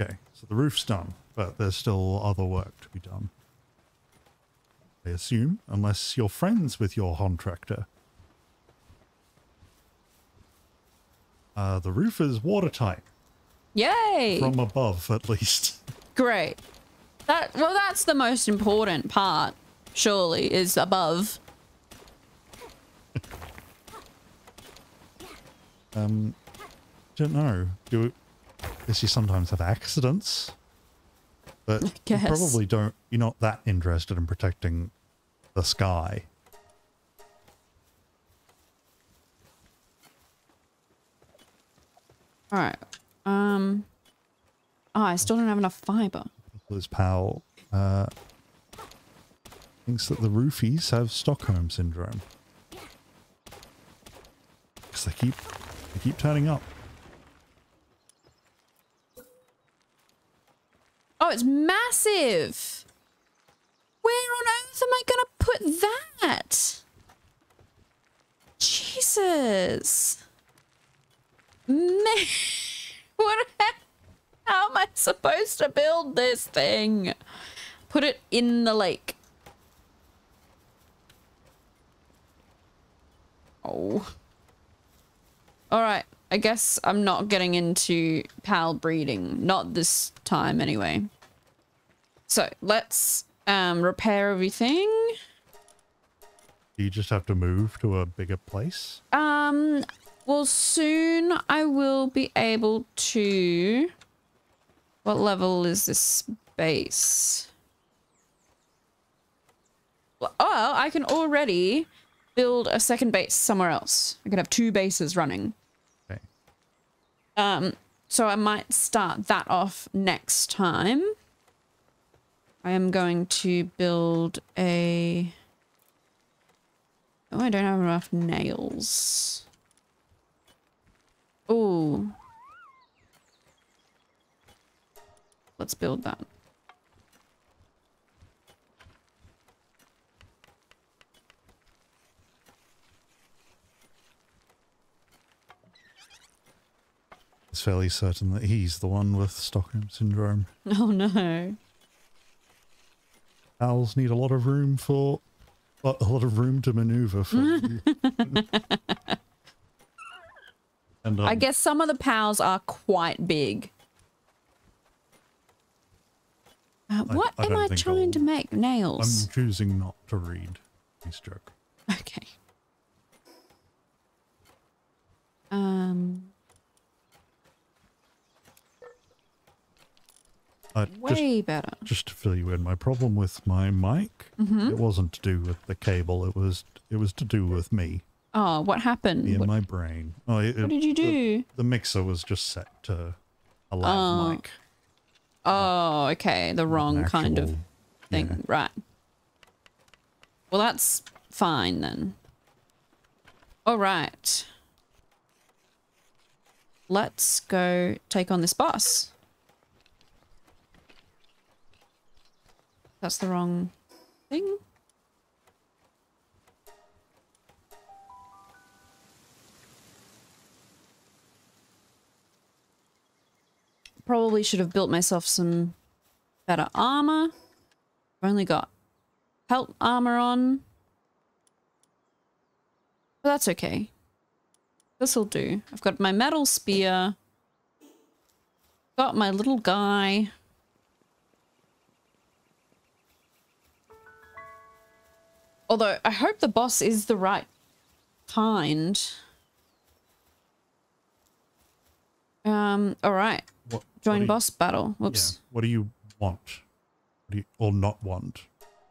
Okay, so the roof's done, but there's still other work to be done. I assume, unless you're friends with your contractor. The roof is watertight. Yay! From above, at least. Great. That, well, that's the most important part, surely, is above. Don't know. Guess you sometimes have accidents, but you probably don't. You're not that interested in protecting the sky. All right. Oh, I still don't have enough fiber. Apocalypse Pal thinks that the roofies have Stockholm syndrome because they keep turning up. Oh, it's massive! Where on earth am I gonna put that? Jesus! Man, how am I supposed to build this thing? Put it in the lake. Oh. Alright. I guess I'm not getting into pal breeding. Not this time, anyway. So, let's repair everything. Do you just have to move to a bigger place? Well, soon I will be able to... What level is this space? Well, oh, I can already build a second base somewhere else. I can have two bases running. So I might start that off next time. I am going to build a... Oh, I don't have enough nails. Oh. Let's build that. It's fairly certain that he's the one with Stockholm syndrome. Oh no. Owls need a lot of room to maneuver for. And I guess some of the pals are quite big. What am I trying to make? Nails? I'm choosing not to read this joke. Okay. Way better. Just to fill you in, my problem with my mic, it wasn't to do with the cable. It was to do with me. Oh, what happened? In my brain. Oh, what did you do? The mixer was just set to a loud mic. Oh, okay. The wrong kind of thing. Yeah. Right. Well, that's fine then. All right. Let's go take on this boss. That's the wrong thing. Probably should have built myself some better armor. I've only got pelt armor on. But that's okay. This'll do. I've got my metal spear. Got my little guy. Although, I hope the boss is the right kind. Alright. Join boss battle. Whoops. Yeah. What do you want? What do you, or not want?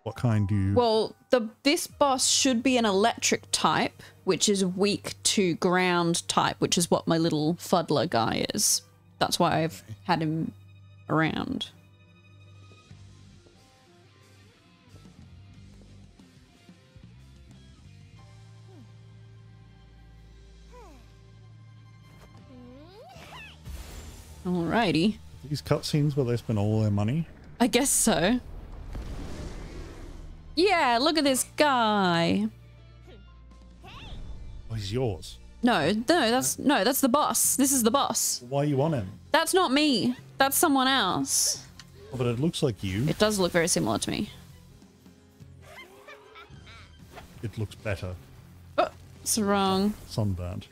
What kind do you... Well, this boss should be an electric type, which is weak to ground type, which is what my little Fuddler guy is. That's why I've had him around. Alrighty. These cutscenes where they spend all their money? I guess so. Yeah, look at this guy. Oh, he's yours. No, that's the boss. This is the boss. Why you want him? That's not me. That's someone else. Oh, but it looks like you. It does look very similar to me. It looks better. Oh, it's wrong. Sunburnt.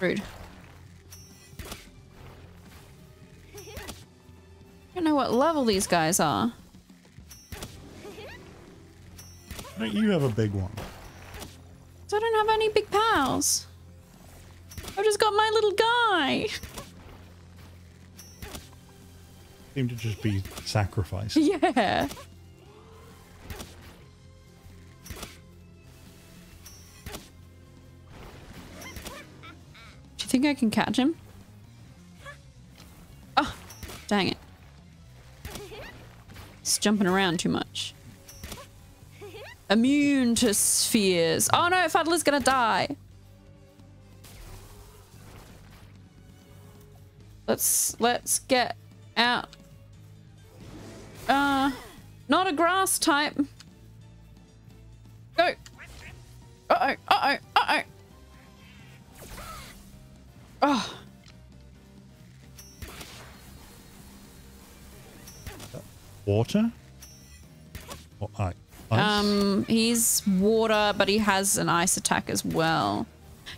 Rude. I don't know what level these guys are. Why don't you have a big one? So I don't have any big pals. I've just got my little guy. Seem to just be sacrificed. Yeah. Do you think I can catch him? Oh, dang it. It's jumping around too much. Immune to spheres. Oh no, Fuddler's gonna die. Let's get out. Not a grass type. Go. Uh-oh. Oh. Water? Or ice? He's water, but he has an ice attack as well.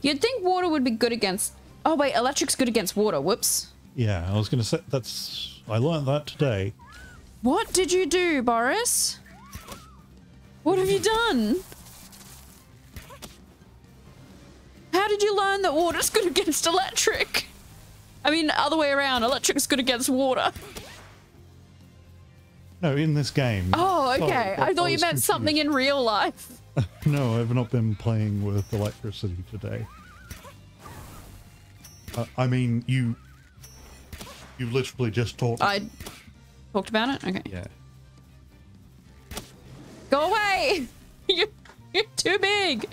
You'd think water would be good against... Oh, wait, electric's good against water. Whoops. Yeah, I was going to say, that's... I learned that today. What did you do, Boris? What have you done? How did you learn that water's good against electric? I mean, other way around, electric's good against water. No, in this game. Oh, okay. I thought you meant something in real life. No, I've not been playing with electricity today. I mean, you literally just talked. I talked about it? Okay. Yeah. Go away! You're too big!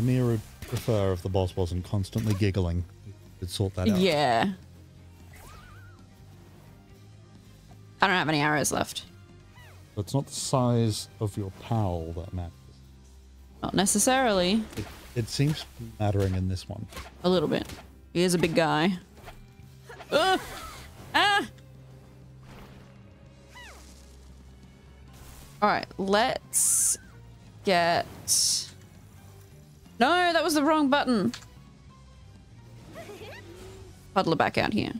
Mia would prefer if the boss wasn't constantly giggling. It'd sort that out. Yeah. I don't have any arrows left. It's not the size of your pal that matters. Not necessarily. It seems to be mattering in this one. A little bit. He is a big guy. Ugh. Ah! Alright, let's get... No, that was the wrong button. Fuddler back out here.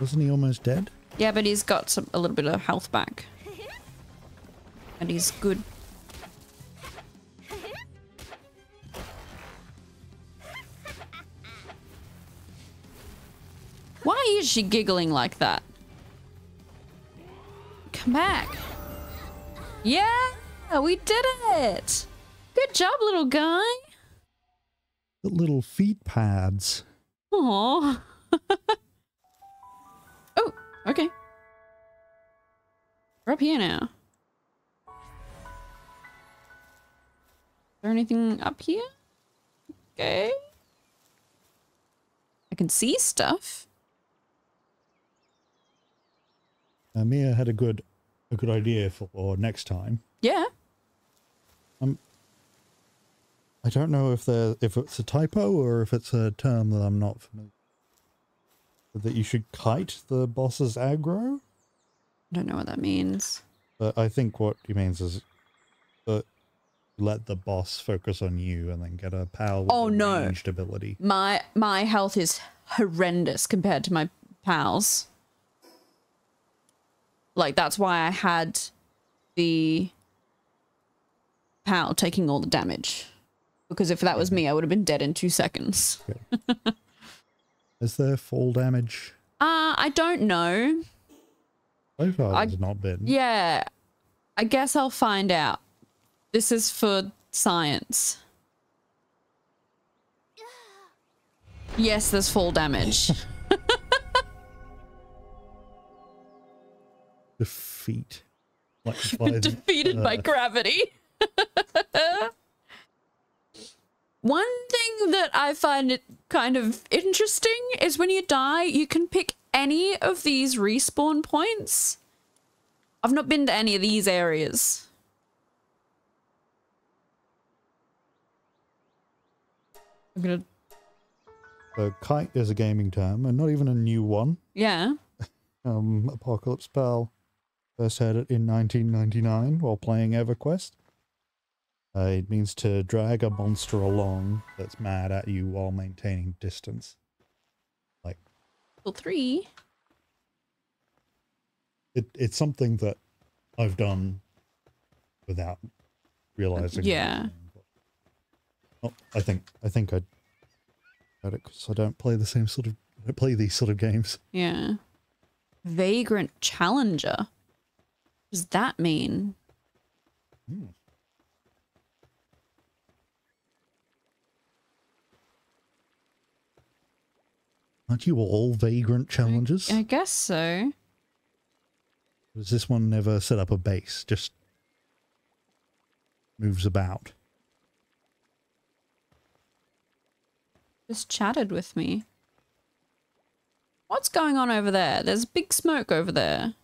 Wasn't he almost dead? Yeah, but he's got a little bit of health back. And he's good. Why is she giggling like that? Come back. Yeah, we did it. Good job, little guy. The little feet pads. Aww. Okay. We're up here now. Is there anything up here? Okay. I can see stuff. Mia had a good idea for next time. Yeah. I don't know if it's a typo or if it's a term that I'm not familiar with. That you should kite the boss's aggro? I don't know what that means. But I think what he means is let the boss focus on you and then get a pal with ranged ability. My health is horrendous compared to my pals. Like, that's why I had the pal taking all the damage. Because if that was me, I would have been dead in 2 seconds. Okay. Is there fall damage? I don't know. So far there's not been. Yeah, I guess I'll find out. This is for science. Yes, there's fall damage. Defeat. Like by Defeated by gravity. One thing that I find it kind of interesting is when you die, you can pick any of these respawn points. I've not been to any of these areas. I'm gonna... So kite is a gaming term, and not even a new one. Yeah. Apocalypse Pal first heard it in 1999 while playing EverQuest. It means to drag a monster along that's mad at you while maintaining distance. Like... Level 3? It's something that I've done without realizing. Yeah. Well, I think I got it because I don't play the same sort of, I don't play these sort of games. Yeah. Vagrant Challenger. What does that mean? Hmm. Aren't you all vagrant challengers? I guess so. Does this one never set up a base? Just moves about. Just chatted with me. What's going on over there? There's big smoke over there.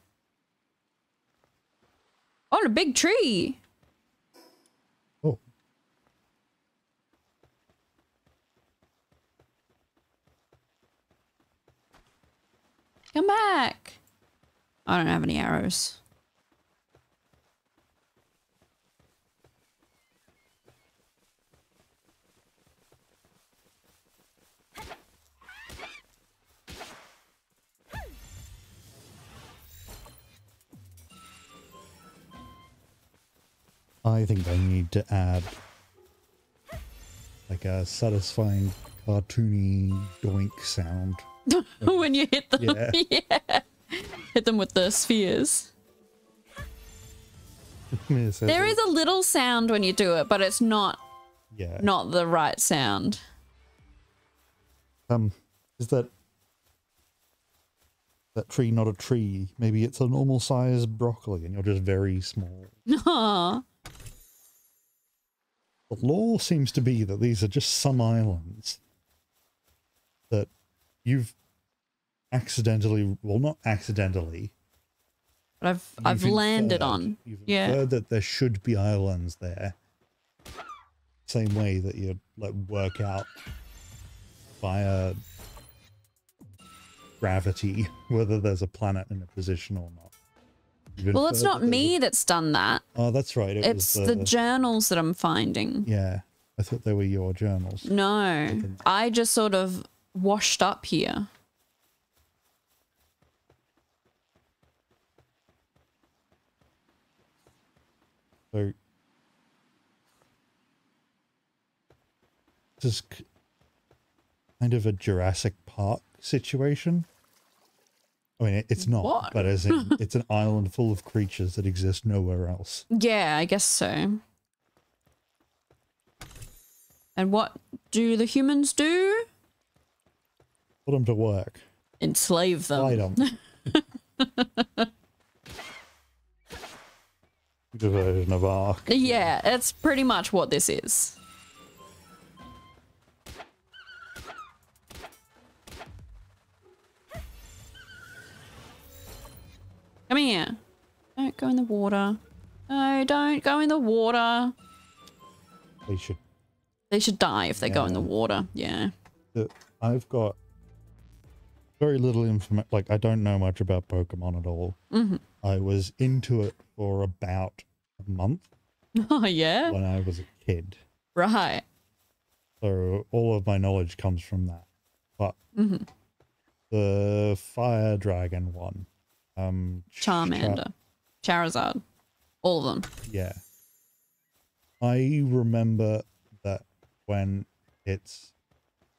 On a big tree. Oh. Come back. I don't have any arrows. I think they need to add like a satisfying cartoony doink sound. When you hit them. Yeah. Yeah. Hit them with the spheres. Yes, there is a little sound when you do it, but it's not, yeah, not the right sound. Is that tree not a tree? Maybe it's a normal size broccoli and you're just very small. Aww. The law seems to be that these are just some islands that you've accidentally, well, not accidentally, but I've landed on. You've heard that there should be islands there. Same way that you like work out via gravity whether there's a planet in a position or not. You've well, it's not me that's done that. Oh, that's right. It's the journals that I'm finding. Yeah, I thought they were your journals. No, I just sort of washed up here. So this is kind of a Jurassic Park situation. I mean, it's not, what? But as in, it's an island full of creatures that exist nowhere else. Yeah, I guess so. And what do the humans do? Put them to work. Enslave them. Fight them. Version of Ark. Yeah, that's pretty much what this is. Come here. Don't go in the water. No, don't go in the water. They should die if they go in the water. Yeah. I've got very little information. Like, I don't know much about Pokemon at all. Mm-hmm. I was into it for about a month. Oh yeah. When I was a kid. Right. So all of my knowledge comes from that. But mm-hmm. The fire dragon one. Charmander. Charizard. All of them. Yeah. I remember that when its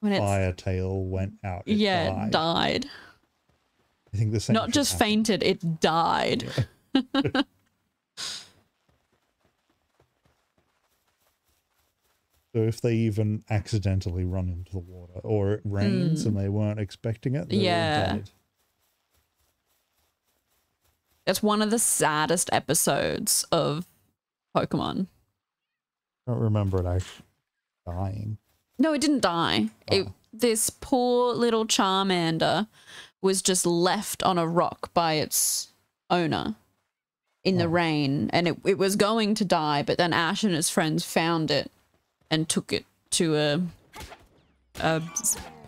fire tail went out. It died. I think the same. Not just happened. Fainted, it died. Yeah. So if they even accidentally run into the water, or it rains and they weren't expecting it, they died. It's one of the saddest episodes of Pokemon. I don't remember it actually dying. No, it didn't die. Oh. This poor little Charmander was just left on a rock by its owner in the rain, and it was going to die, but then Ash and his friends found it and took it to a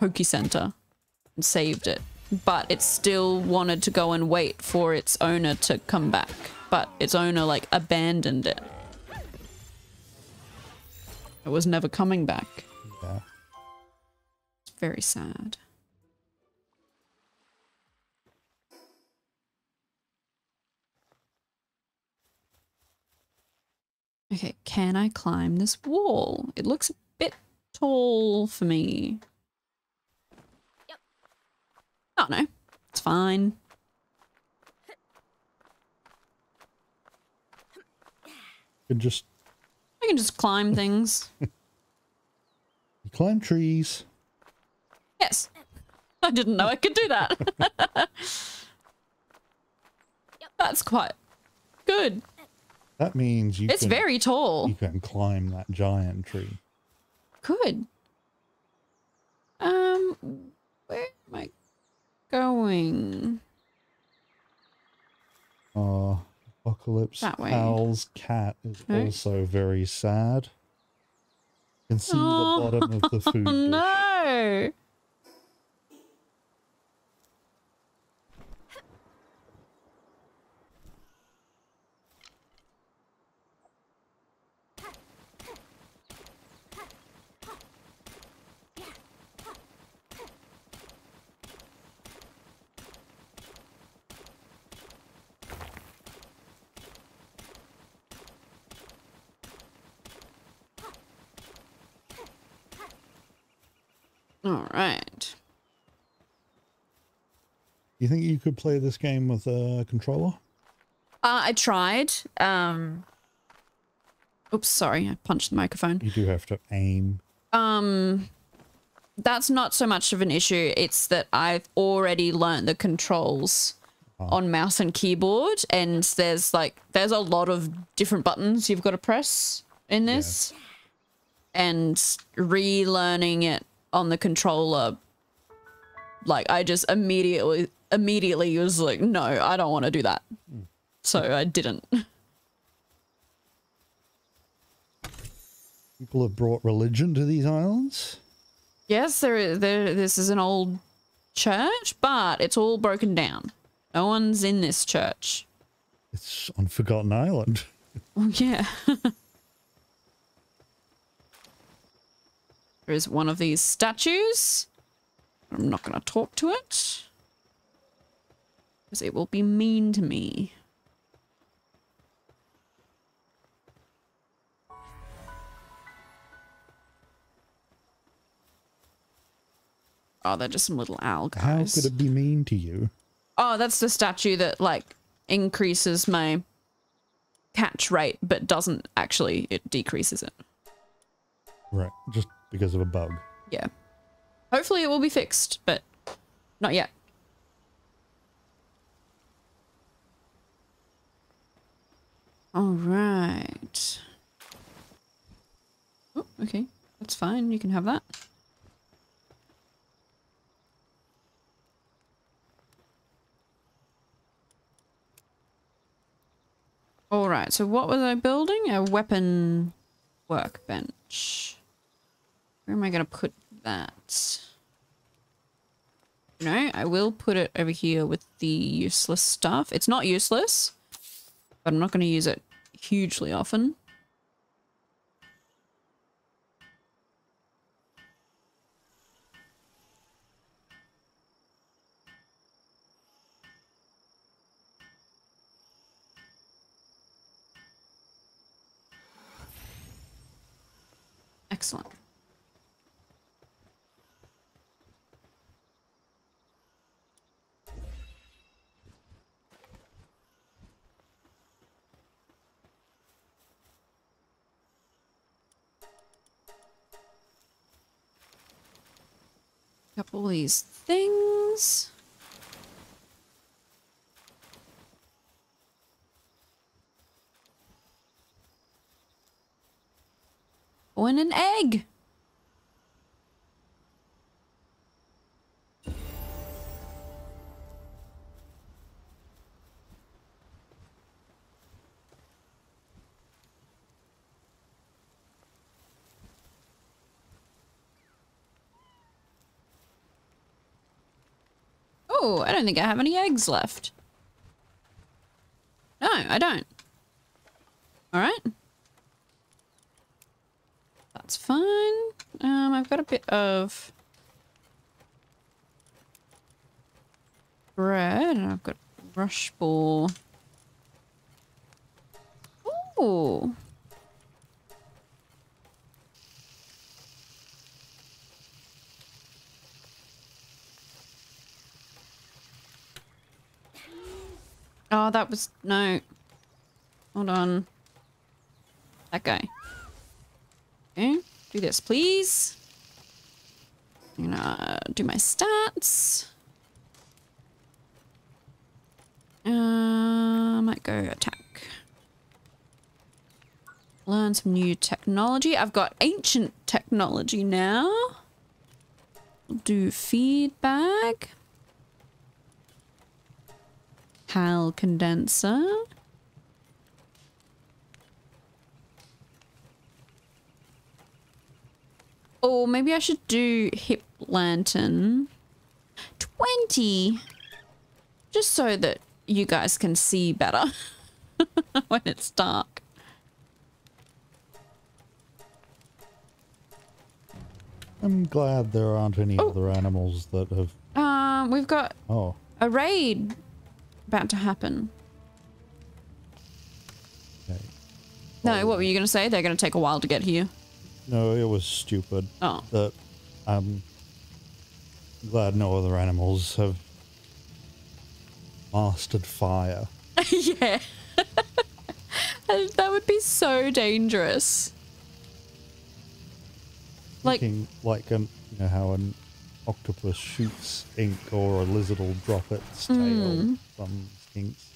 Poke Center and saved it. But it still wanted to go and wait for its owner to come back, but its owner like abandoned it. It was never coming back. Yeah. It's very sad. Okay, can I climb this wall? It looks a bit tall for me. Yep. Oh no, it's fine. I can just climb things. You climb trees. Yes. I didn't know I could do that. That's quite good. That means you It's very tall. You can climb that giant tree. Good. Where am I going? Oh, Apocalypse Pal's cat is also very sad. You can see the bottom of the food dish. No! All right. You think you could play this game with a controller? I tried. Oops, sorry. I punched the microphone. You do have to aim. That's not so much of an issue. It's that I've already learned the controls on mouse and keyboard, and there's a lot of different buttons you've got to press in this, and relearning it on the controller, like I just immediately was like, no, I don't want to do that. So I didn't. People have brought religion to these islands. Yes, this is an old church, but it's all broken down. No one's in this church. It's on Forgotten Island. Oh yeah. There is one of these statues. I'm not going to talk to it, because it will be mean to me. Oh, they're just some little owl guys. How could it be mean to you? Oh, that's the statue that, like, increases my catch rate, but doesn't actually, it decreases it. Right, just because of a bug. Yeah. Hopefully it will be fixed, but not yet. All right. Oh, okay. That's fine. You can have that. All right. So what was I building? A weapon workbench. Where am I going to put that? No, I will put it over here with the useless stuff. It's not useless, but I'm not going to use it hugely often. Excellent. Up all these things. Oh, and an egg. Oh, I don't think I have any eggs left. No, I don't. All right. That's fine. I've got a bit of bread and I've got rush ball. Ooh. Oh, that was... No. Hold on. That guy. Okay. Do this, please. I'm gonna do my stats. I might go attack. Learn some new technology. I've got ancient technology now. We'll do feedback. Pal condenser. Oh, maybe I should do hip lantern. 20. Just so that you guys can see better when it's dark. I'm glad there aren't any other animals that have... we've got a raid about to happen. Okay. No, what were you going to say? They're going to take a while to get here. No, it was stupid. Oh. That I'm glad no other animals have mastered fire. Yeah. That would be so dangerous. Thinking like you know how an octopus shoots ink or a lizard will drop its tail. Some skinks.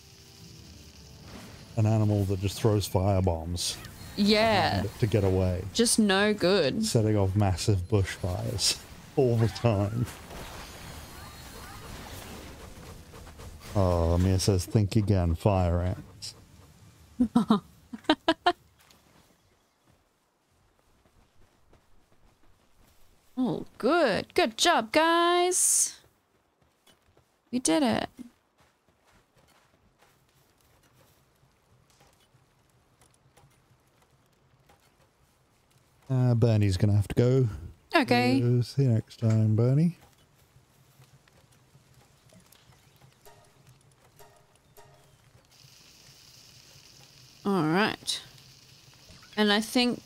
An animal that just throws fire bombs. Yeah. To get away. Just no good. Setting off massive bushfires all the time. Oh, Mia says, think again, fire ants. Oh, good. Good job, guys. We did it. Bernie's gonna have to go. Okay. See you next time, Bernie. Alright. And I think...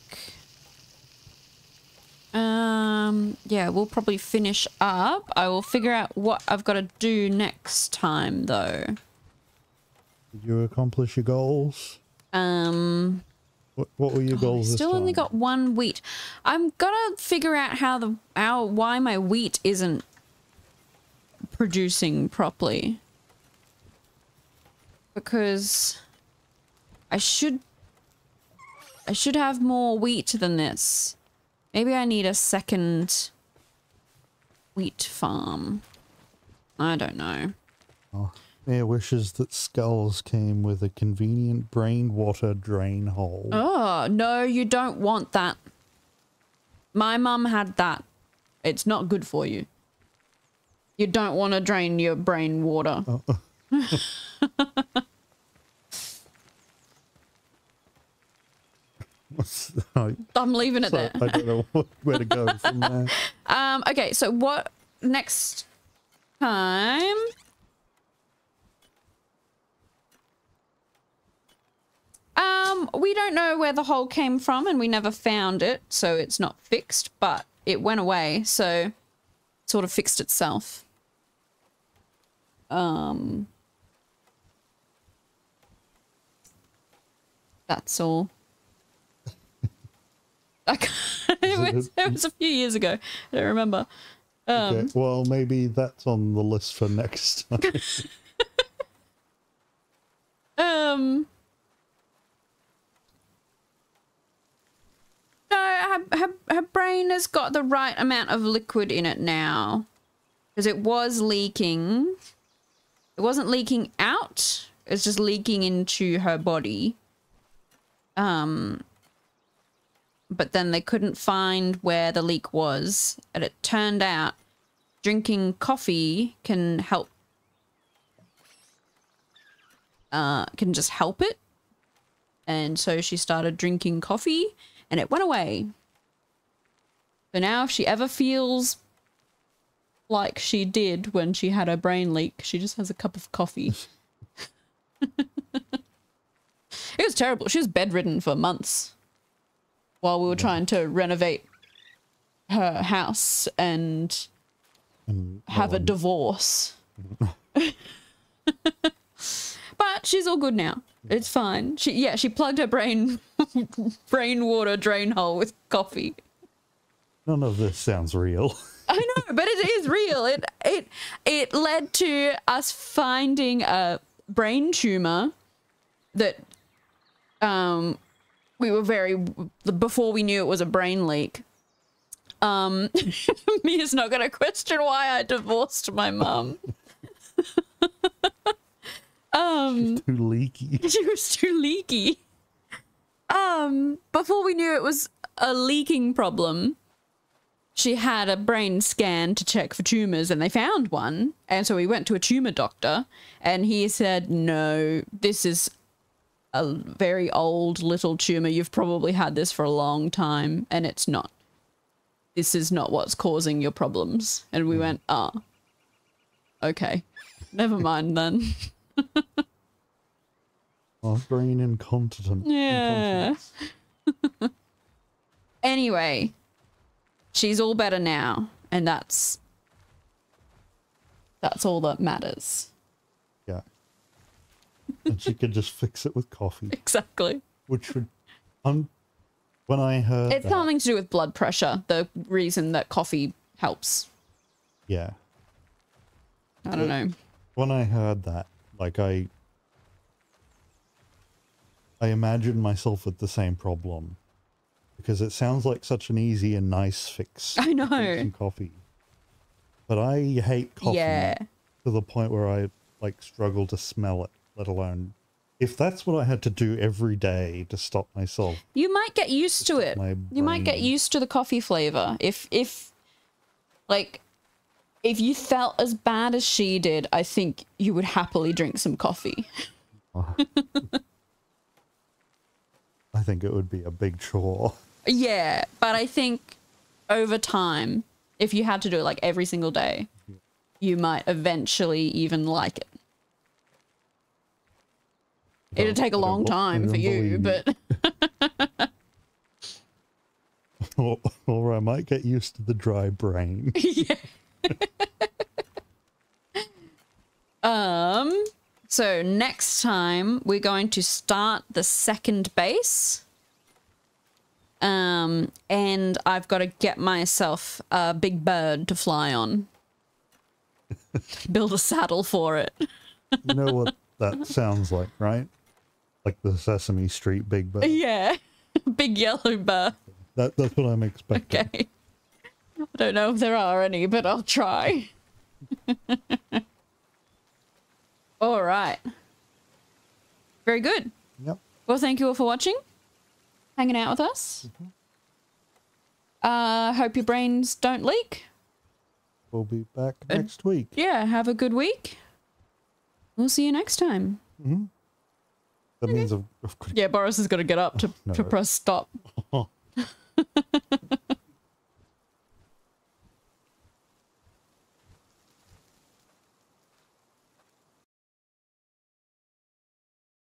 yeah, we'll probably finish up. I will figure out what I've got to do next time, though. Did you accomplish your goals? What were your goals this time? I still only got one wheat. I'm gonna figure out why my wheat isn't producing properly, because I should have more wheat than this. Maybe I need a second wheat farm. I don't know. Oh. Mia wishes that skulls came with a convenient brain water drain hole. Oh, no, you don't want that. My mum had that. It's not good for you. You don't want to drain your brain water. Oh. I'm leaving it there. I don't know where to go from there. Okay, so what next time... we don't know where the hole came from and we never found it, so it's not fixed, but it went away, so it sort of fixed itself. That's all. It was a few years ago. I don't remember. Okay, well, maybe that's on the list for next time. No, her brain has got the right amount of liquid in it now, because it was leaking. It wasn't leaking out. It's just leaking into her body. But then they couldn't find where the leak was, and it turned out drinking coffee can help can just help it. And so she started drinking coffee and it went away. So now if she ever feels like she did when she had her brain leak, she just has a cup of coffee. It was terrible. She was bedridden for months while we were trying to renovate her house and have a divorce. But she's all good now. It's fine. She plugged her brain water drain hole with coffee. None of this sounds real. I know, but it is real. It led to us finding a brain tumor that we were before we knew it was a brain leak. Mia's not going to question why I divorced my mum. She's too leaky. She was too leaky. Before we knew it was a leaking problem, she had a brain scan to check for tumors and they found one. And so we went to a tumor doctor and he said, no, this is a very old little tumor. You've probably had this for a long time and it's not. This is not what's causing your problems. And we went, ah, okay, never mind then. Oh, brain incontinent. Yeah. Anyway, she's all better now, and that's all that matters. Yeah. And she could just fix it with coffee. Exactly. Which would, when I heard it's something to do with blood pressure. The reason that coffee helps. Yeah. I don't know. When I heard that, like I imagined myself with the same problem because it sounds like such an easy and nice fix. I know. Some coffee, but I hate coffee to the point where I like struggle to smell it, let alone if that's what I had to do every day to stop myself. You might get used to it. You might get used to the coffee flavor if you felt as bad as she did, I think you would happily drink some coffee. I think it would be a big chore. Yeah, but I think over time, if you had to do it like every single day, you might eventually even like it. It'd take a long time for you, but... or I might get used to the dry brain. Yeah. So next time we're going to start the second base. And I've got to get myself a big bird to fly on. Build a saddle for it. You know what that sounds like, right? Like the Sesame Street big bird. Yeah. Big yellow bird. That's what I'm expecting. Okay. I don't know if there are any, but I'll try. All right. Very good. Yep. Well, thank you all for watching, hanging out with us. Mm-hmm. Hope your brains don't leak. We'll be back next week. Yeah, have a good week. We'll see you next time. Mm-hmm. That means Boris has got to get up to press stop.